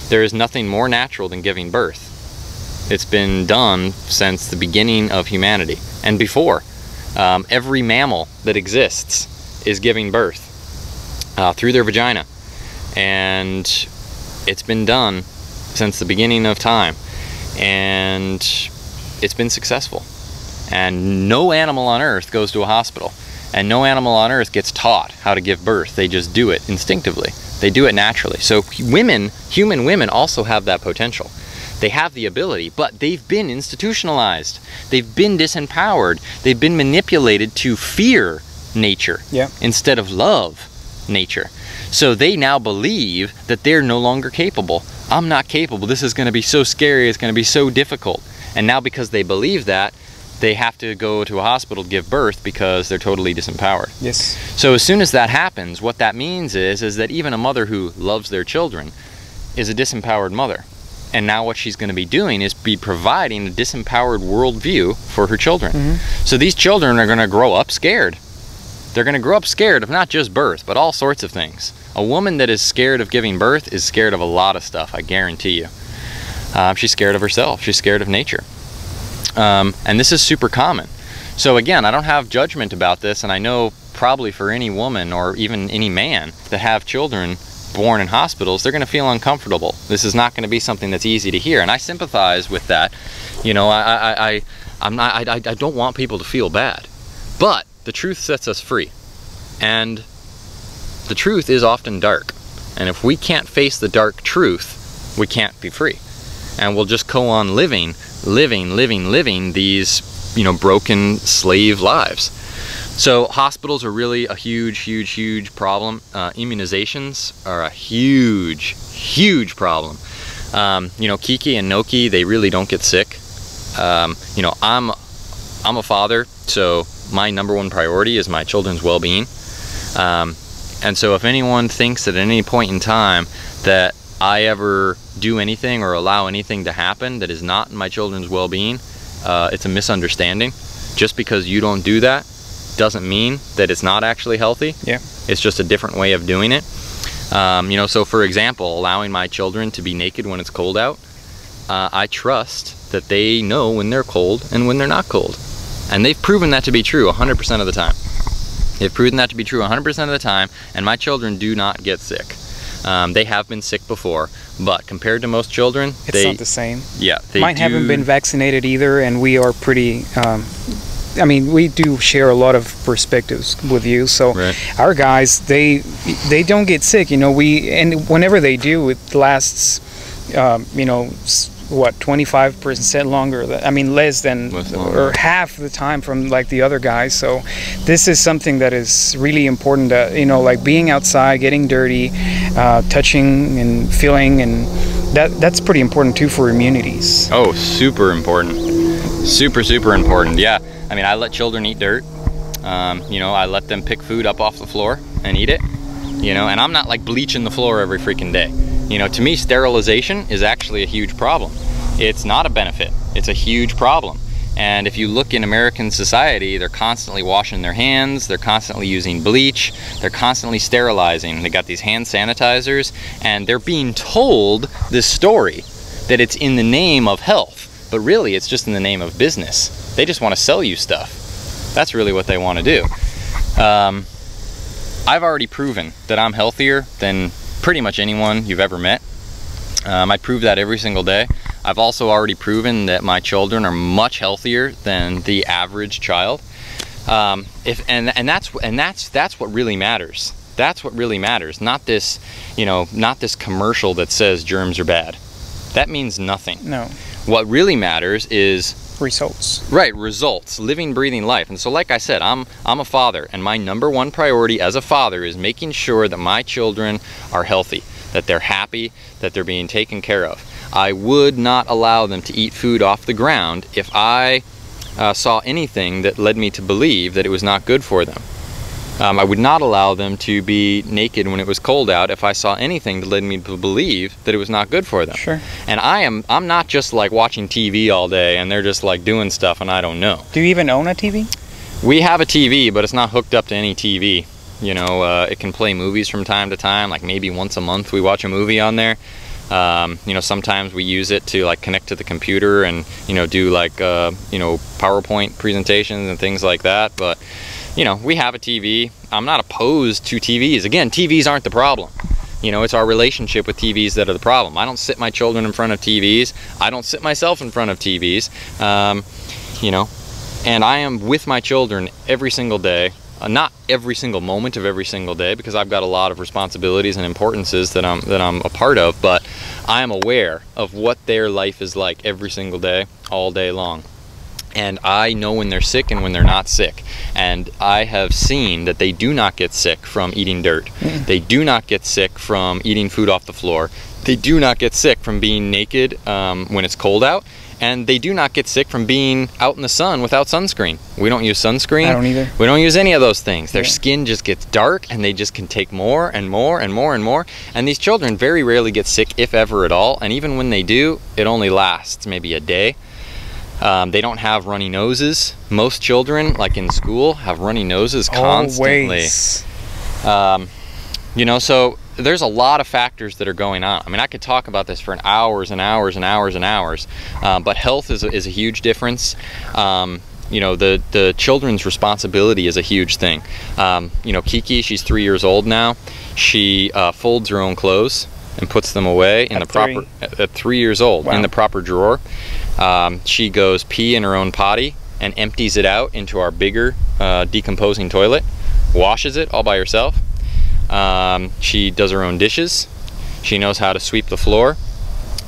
There is nothing more natural than giving birth. It's been done since the beginning of humanity and before. Every mammal that exists is giving birth through their vagina, and it's been done since the beginning of time, and it's been successful. And no animal on earth goes to a hospital. And no animal on earth gets taught how to give birth. They just do it instinctively. They do it naturally. So women, human women, also have that potential. They have the ability, but they've been institutionalized. They've been disempowered. They've been manipulated to fear nature, yeah, instead of love nature. So they now believe that they're no longer capable. I'm not capable. This is going to be so scary. It's going to be so difficult. And now, because they believe that, they have to go to a hospital to give birth because they're totally disempowered. Yes. So as soon as that happens, what that means is that even a mother who loves their children is a disempowered mother. And now what she's going to be doing is be providing a disempowered worldview for her children. Mm-hmm. So these children are going to grow up scared. They're going to grow up scared of not just birth, but all sorts of things. A woman that is scared of giving birth is scared of a lot of stuff, I guarantee you. She's scared of herself. She's scared of nature. And this is super common. So again, I don't have judgment about this, and I know probably for any woman or even any man that have children born in hospitals, they're going to feel uncomfortable. This is not going to be something that's easy to hear, and I sympathize with that. You know, I don't want people to feel bad, but the truth sets us free, and the truth is often dark. And if we can't face the dark truth, we can't be free, and we'll just go on living these, you know, broken slave lives. So hospitals are really a huge problem. Immunizations are a huge huge problem. You know, Kiki and Noki, they really don't get sick. You know, I'm a father, so my number one priority is my children's well-being. And so if anyone thinks that at any point in time that I ever do anything or allow anything to happen that is not in my children's well-being, it's a misunderstanding. Just because you don't do that doesn't mean that it's not actually healthy. Yeah. It's just a different way of doing it. You know, so for example, allowing my children to be naked when it's cold out, I trust that they know when they're cold and when they're not cold. And they've proven that to be true 100% of the time. They've proven that to be true 100% of the time, and my children do not get sick. They have been sick before, but compared to most children, it's not the same. Yeah, they Mine haven't been vaccinated either, and we are pretty... I mean, we do share a lot of perspectives with you, so right. Our guys, they don't get sick, you know. And whenever they do, it lasts, you know, what, 25% longer. I mean, less than or half the time from like the other guys. So this is something that is really important. You know, like being outside, getting dirty, touching and feeling, and that's pretty important too for immunities. Oh, super important, super important. Yeah. I mean, I let children eat dirt, you know, I let them pick food up off the floor and eat it, you know, and I'm not like bleaching the floor every freaking day. You know, to me, sterilization is actually a huge problem. It's not a benefit. It's a huge problem. And if you look in American society, they're constantly washing their hands, they're constantly using bleach, they're constantly sterilizing. They got these hand sanitizers, and they're being told this story that it's in the name of health. But really, it's just in the name of business. They just want to sell you stuff. That's really what they want to do. I've already proven that I'm healthier than pretty much anyone you've ever met. I prove that every single day. I've also already proven that my children are much healthier than the average child. That's what really matters. That's what really matters. Not this, you know, not this commercial that says germs are bad. That means nothing. No. What really matters is results. Right, results, living, breathing life. And so like I said, I'm a father, and my number one priority as a father is making sure that my children are healthy, that they're happy, that they're being taken care of. I would not allow them to eat food off the ground if I saw anything that led me to believe that it was not good for them. I would not allow them to be naked when it was cold out if I saw anything that led me to believe that it was not good for them. Sure. And I'm not just like watching TV all day and they're just like doing stuff and I don't know. Do you even own a TV? We have a TV, but it's not hooked up to any TV. You know, it can play movies from time to time, like maybe once a month we watch a movie on there. You know, sometimes we use it to like connect to the computer and, you know, do like, you know, PowerPoint presentations and things like that. But you know, we have a TV. I'm not opposed to TVs. Again, TVs aren't the problem. You know, it's our relationship with TVs that are the problem. I don't sit my children in front of TVs. I don't sit myself in front of TVs. You know, and I am with my children every single day. Not every single moment of every single day, because I've got a lot of responsibilities and importances that I'm a part of, but I am aware of what their life is like every single day, all day long. And I know when they're sick and when they're not sick. And I have seen that they do not get sick from eating dirt. They do not get sick from eating food off the floor. They do not get sick from being naked when it's cold out. And they do not get sick from being out in the sun without sunscreen. We don't use sunscreen. I don't either. We don't use any of those things. Their skin just gets dark, and they just can take more and more and more and more. And these children very rarely get sick, if ever at all. And even when they do, it only lasts maybe a day. They don't have runny noses. Most children, like in school, have runny noses constantly. You know, so there's a lot of factors that are going on. I mean, I could talk about this for hours and hours and hours and hours, but health is a huge difference. You know, the children's responsibility is a huge thing. You know, Kiki, she's 3 years old now. She folds her own clothes and puts them away in at 3 years old. Wow. In the proper drawer. She goes pee in her own potty and empties it out into our bigger decomposing toilet, washes it all by herself. She does her own dishes. She knows how to sweep the floor.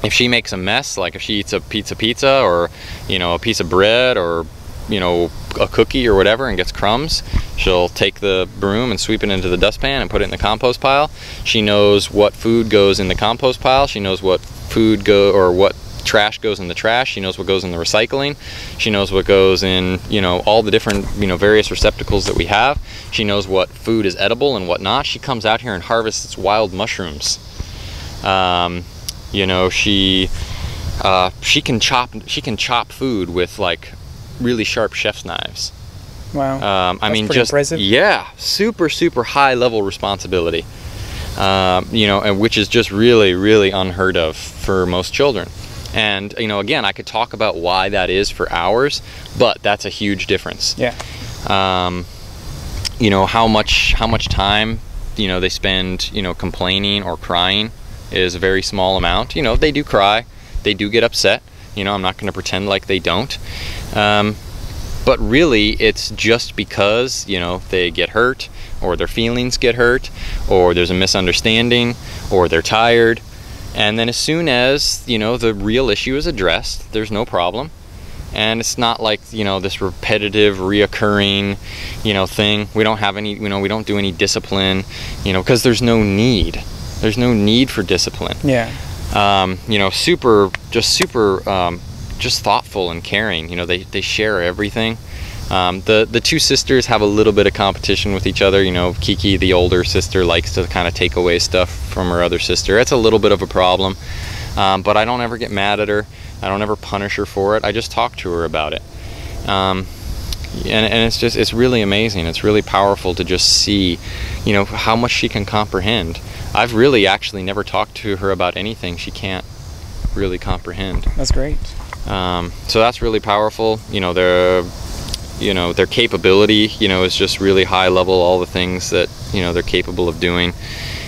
If she makes a mess, like if she eats a pizza or, you know, a piece of bread or you know, a cookie or whatever and gets crumbs, she'll take the broom and sweep it into the dustpan and put it in the compost pile. She knows what food goes in the compost pile. She knows what food or what trash goes in the trash. She knows what goes in the recycling. She knows what goes in, you know, all the different, you know, various receptacles that we have. She knows what food is edible and what not. She comes out here and harvests wild mushrooms. You know, she can chop food with like really sharp chef's knives. Wow. I mean, just impressive. Yeah, super, super high level responsibility. You know, and which is just really, really unheard of for most children. And, you know, again, I could talk about why that is for hours, but that's a huge difference. Yeah. You know, how much time, you know, they spend, you know, complaining or crying is a very small amount. You know, they do cry. They do get upset. You know, I'm not going to pretend like they don't. But really, it's just because, you know, they get hurt or their feelings get hurt or there's a misunderstanding or they're tired. And then as soon as, you know, the real issue is addressed, there's no problem. And it's not like, you know, this repetitive, reoccurring, you know, thing. We don't have any, you know, we don't do any discipline, you know, because there's no need. There's no need for discipline. Yeah. You know, super thoughtful and caring. You know, they share everything. The two sisters have a little bit of competition with each other. You know, Kiki, the older sister, likes to kind of take away stuff from her other sister. That's a little bit of a problem, but I don't ever get mad at her. I don't ever punish her for it. I just talk to her about it. And it's just, it's really amazing. It's really powerful to just see, you know, how much she can comprehend. I've really actually never talked to her about anything she can't really comprehend. That's great. So that's really powerful. You know, their capability, you know, is just really high level. All the things that, you know, they're capable of doing,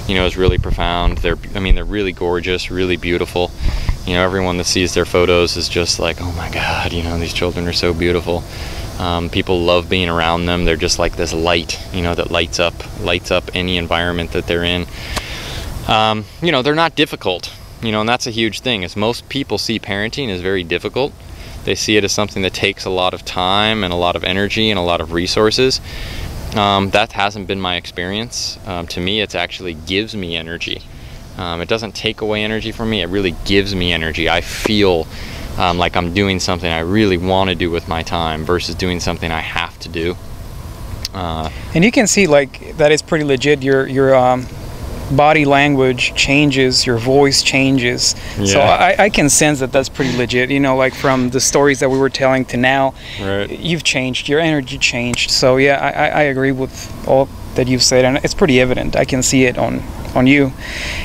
you know, is really profound. They're really gorgeous, really beautiful. You know, everyone that sees their photos is just like, oh my God, you know, these children are so beautiful. People love being around them. They're just like this light, you know, that lights up any environment that they're in. You know, they're not difficult, you know, and that's a huge thing, is most people see parenting as very difficult. They see it as something that takes a lot of time and a lot of energy and a lot of resources. That hasn't been my experience. To me, it actually gives me energy. It doesn't take away energy from me. It really gives me energy. I feel like I'm doing something I really want to do with my time versus doing something I have to do. And you can see, like, that is pretty legit. Your body language changes, your voice changes. Yeah. So I can sense that that's pretty legit, you know, like from the stories that we were telling to now. Right. You've changed, your energy changed. So yeah, I agree with all that you've said, and it's pretty evident. I can see it on you.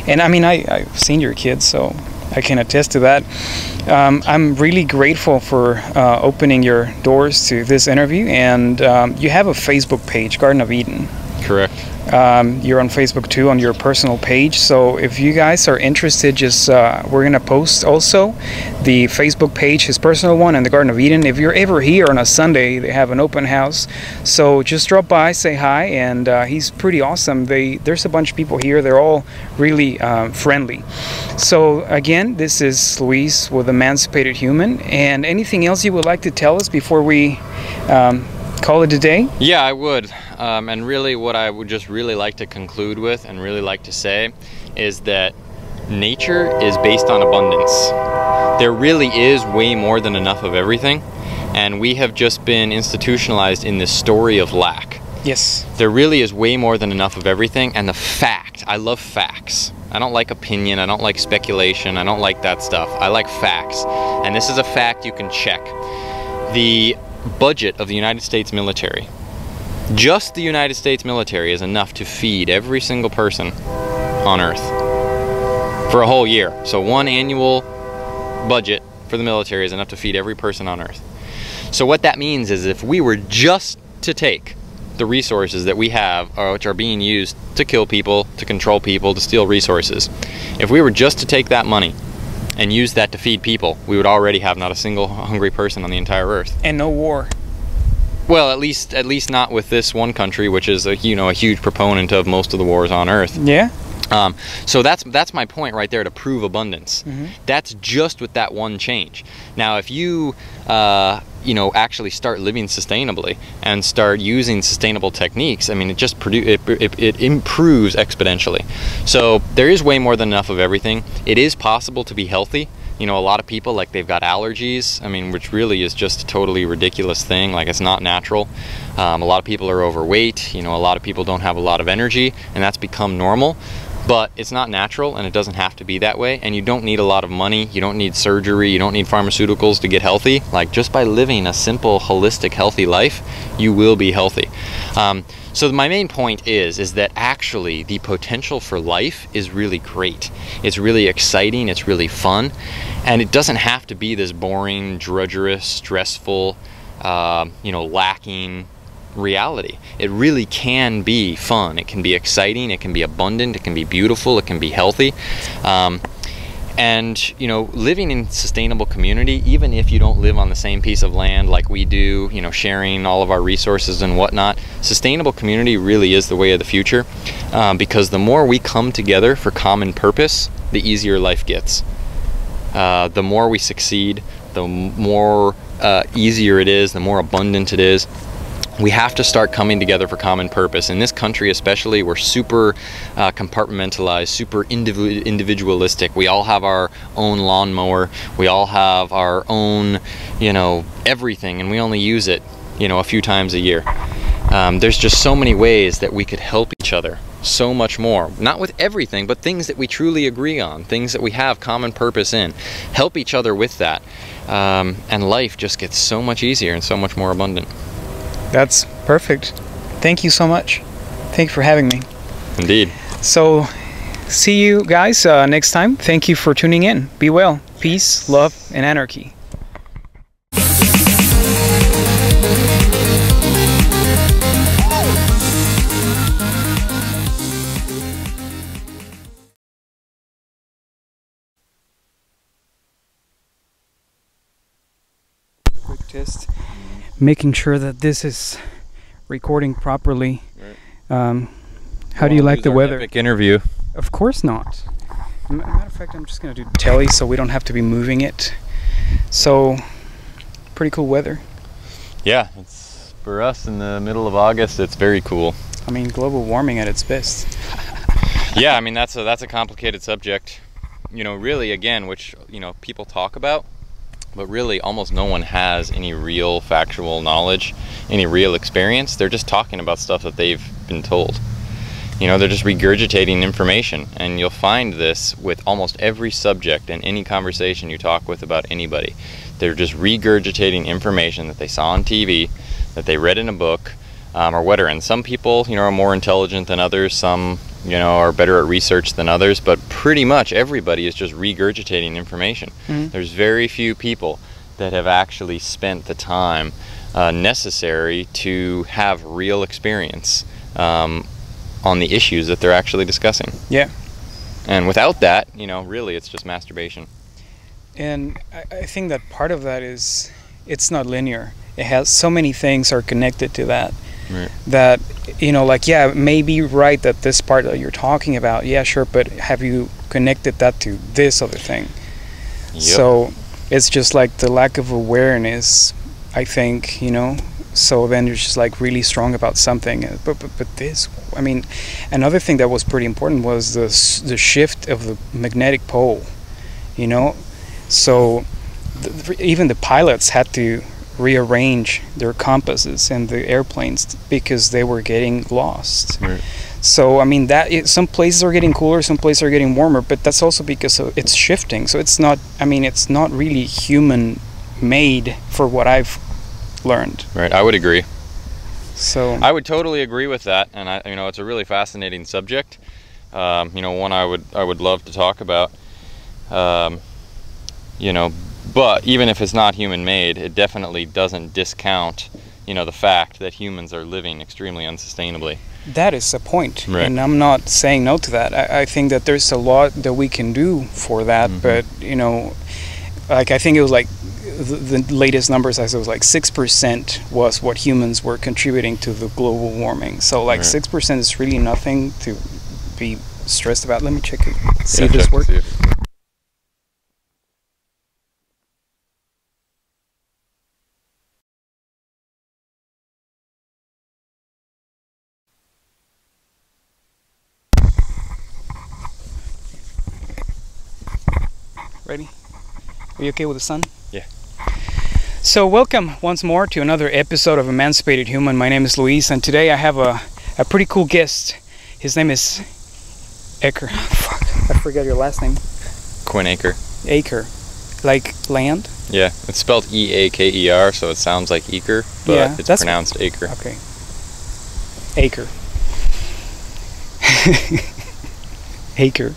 And I mean, I've seen your kids, so I can attest to that. I'm really grateful for opening your doors to this interview. And you have a Facebook page, Garden of Eden. Correct. You're on Facebook too, on your personal page. So if you guys are interested, just we're gonna post also the Facebook page, his personal one, and the Garden of Eden. If you're ever here on a Sunday, they have an open house, so just drop by, say hi. And he's pretty awesome. There's a bunch of people here. They're all really friendly. So again, this is Luis with Emancipated Human. And anything else you would like to tell us before we call it a day? Yeah, I would. And really what I would just really like to conclude with and really like to say is that nature is based on abundance. There really is way more than enough of everything, and we have just been institutionalized in this story of lack. Yes. There really is way more than enough of everything, and the fact, I love facts. I don't like opinion, I don't like speculation, I don't like that stuff. I like facts, and this is a fact you can check. The budget of the United States military, just the United States military, is enough to feed every single person on earth for a whole year. So one annual budget for the military is enough to feed every person on earth. So what that means is, if we were just to take the resources that we have, which are being used to kill people, to control people, to steal resources, if we were just to take that money and use that to feed people, we would already have not a single hungry person on the entire earth. And no war. Well, at least not with this one country, which is a, you know, a huge proponent of most of the wars on earth. Yeah. So that's my point right there, to prove abundance. Mm-hmm. That's just with that one change. Now, if you you know, actually start living sustainably and start using sustainable techniques, I mean, it just it improves exponentially. So there is way more than enough of everything. It is possible to be healthy. You know, a lot of people, like, they've got allergies, I mean, which really is just a totally ridiculous thing. Like, it's not natural. A lot of people are overweight. You know, a lot of people don't have a lot of energy, and that's become normal. But it's not natural, and it doesn't have to be that way, and you don't need a lot of money, you don't need surgery, you don't need pharmaceuticals to get healthy. Like, just by living a simple, holistic, healthy life, you will be healthy. So my main point is that actually the potential for life is really great. It's really exciting, it's really fun, and it doesn't have to be this boring, drudgerous, stressful, you know, lacking reality. It really can be fun, it can be exciting, it can be abundant, it can be beautiful, it can be healthy. And you know, living in sustainable community, even if you don't live on the same piece of land like we do, you know, sharing all of our resources and whatnot, sustainable community really is the way of the future, because the more we come together for common purpose, the easier life gets. The more we succeed, the more easier it is, the more abundant it is. We have to start coming together for common purpose. In this country especially, we're super compartmentalized, super individualistic. We all have our own lawnmower. We all have our own, you know, everything, and we only use it, you know, a few times a year. There's just so many ways that we could help each other so much more. Not with everything, but things that we truly agree on, things that we have common purpose in. Help each other with that. And life just gets so much easier and so much more abundant. That's perfect. Thank you so much. Thank you for having me. Indeed. So, see you guys next time. Thank you for tuning in. Be well. Peace, love, and anarchy. Quick test. Making sure that this is recording properly. Right. How do you like the weather? Epic interview. Of course not. Matter of fact, I'm just gonna do telly so we don't have to be moving it. So, pretty cool weather. Yeah, it's for us in the middle of August. It's very cool. I mean, global warming at its best. Yeah, I mean that's a complicated subject. You know, really again, which you know people talk about. But really, almost no one has any real factual knowledge, any real experience. They're just talking about stuff that they've been told. You know, they're just regurgitating information. And you'll find this with almost every subject in any conversation you talk with about anybody. They're just regurgitating information that they saw on TV, that they read in a book, or whatever. And some people, you know, are more intelligent than others. Some, you know, are better at research than others, but pretty much everybody is just regurgitating information. Mm-hmm. There's very few people that have actually spent the time necessary to have real experience on the issues that they're actually discussing. Yeah. And without that, you know, really it's just masturbation. And I think that part of that is it's not linear. It has so many things are connected to that. Right. That, you know, like, yeah, it may be right that this part that you're talking about, yeah, sure, but have you connected that to this other thing? Yep. So it's just like the lack of awareness, I think, you know, so then you're just like really strong about something. But this, I mean, another thing that was pretty important was the shift of the magnetic pole, you know? So even the pilots had to rearrange their compasses in the airplanes because they were getting lost. Right. So I mean that it, some places are getting cooler, some places are getting warmer, but that's also because it's shifting. So it's not, I mean, it's not really human made for what I've learned. Right, I would agree. So I would totally agree with that, and I, you know, it's a really fascinating subject. You know, one I would love to talk about. You know, but even if it's not human-made, it definitely doesn't discount, you know, the fact that humans are living extremely unsustainably. That is the point, right. And I'm not saying no to that. I think that there's a lot that we can do for that, mm-hmm. But, you know, like I think it was like the latest numbers, I said, was like 6% was what humans were contributing to the global warming. So like 6% right. Is really nothing to be stressed about. Let me check it, see if this works. Ready? Are you okay with the sun? Yeah. So welcome once more to another episode of Emancipated Human. My name is Luis, and today I have a pretty cool guest. His name is Eaker. Fuck, I forgot your last name. Quinn Eaker. Eaker. Like land? Yeah, it's spelled E-A-K-E-R, so it sounds like Eaker, but yeah, it's pronounced Eaker. Okay. Eaker. Eaker.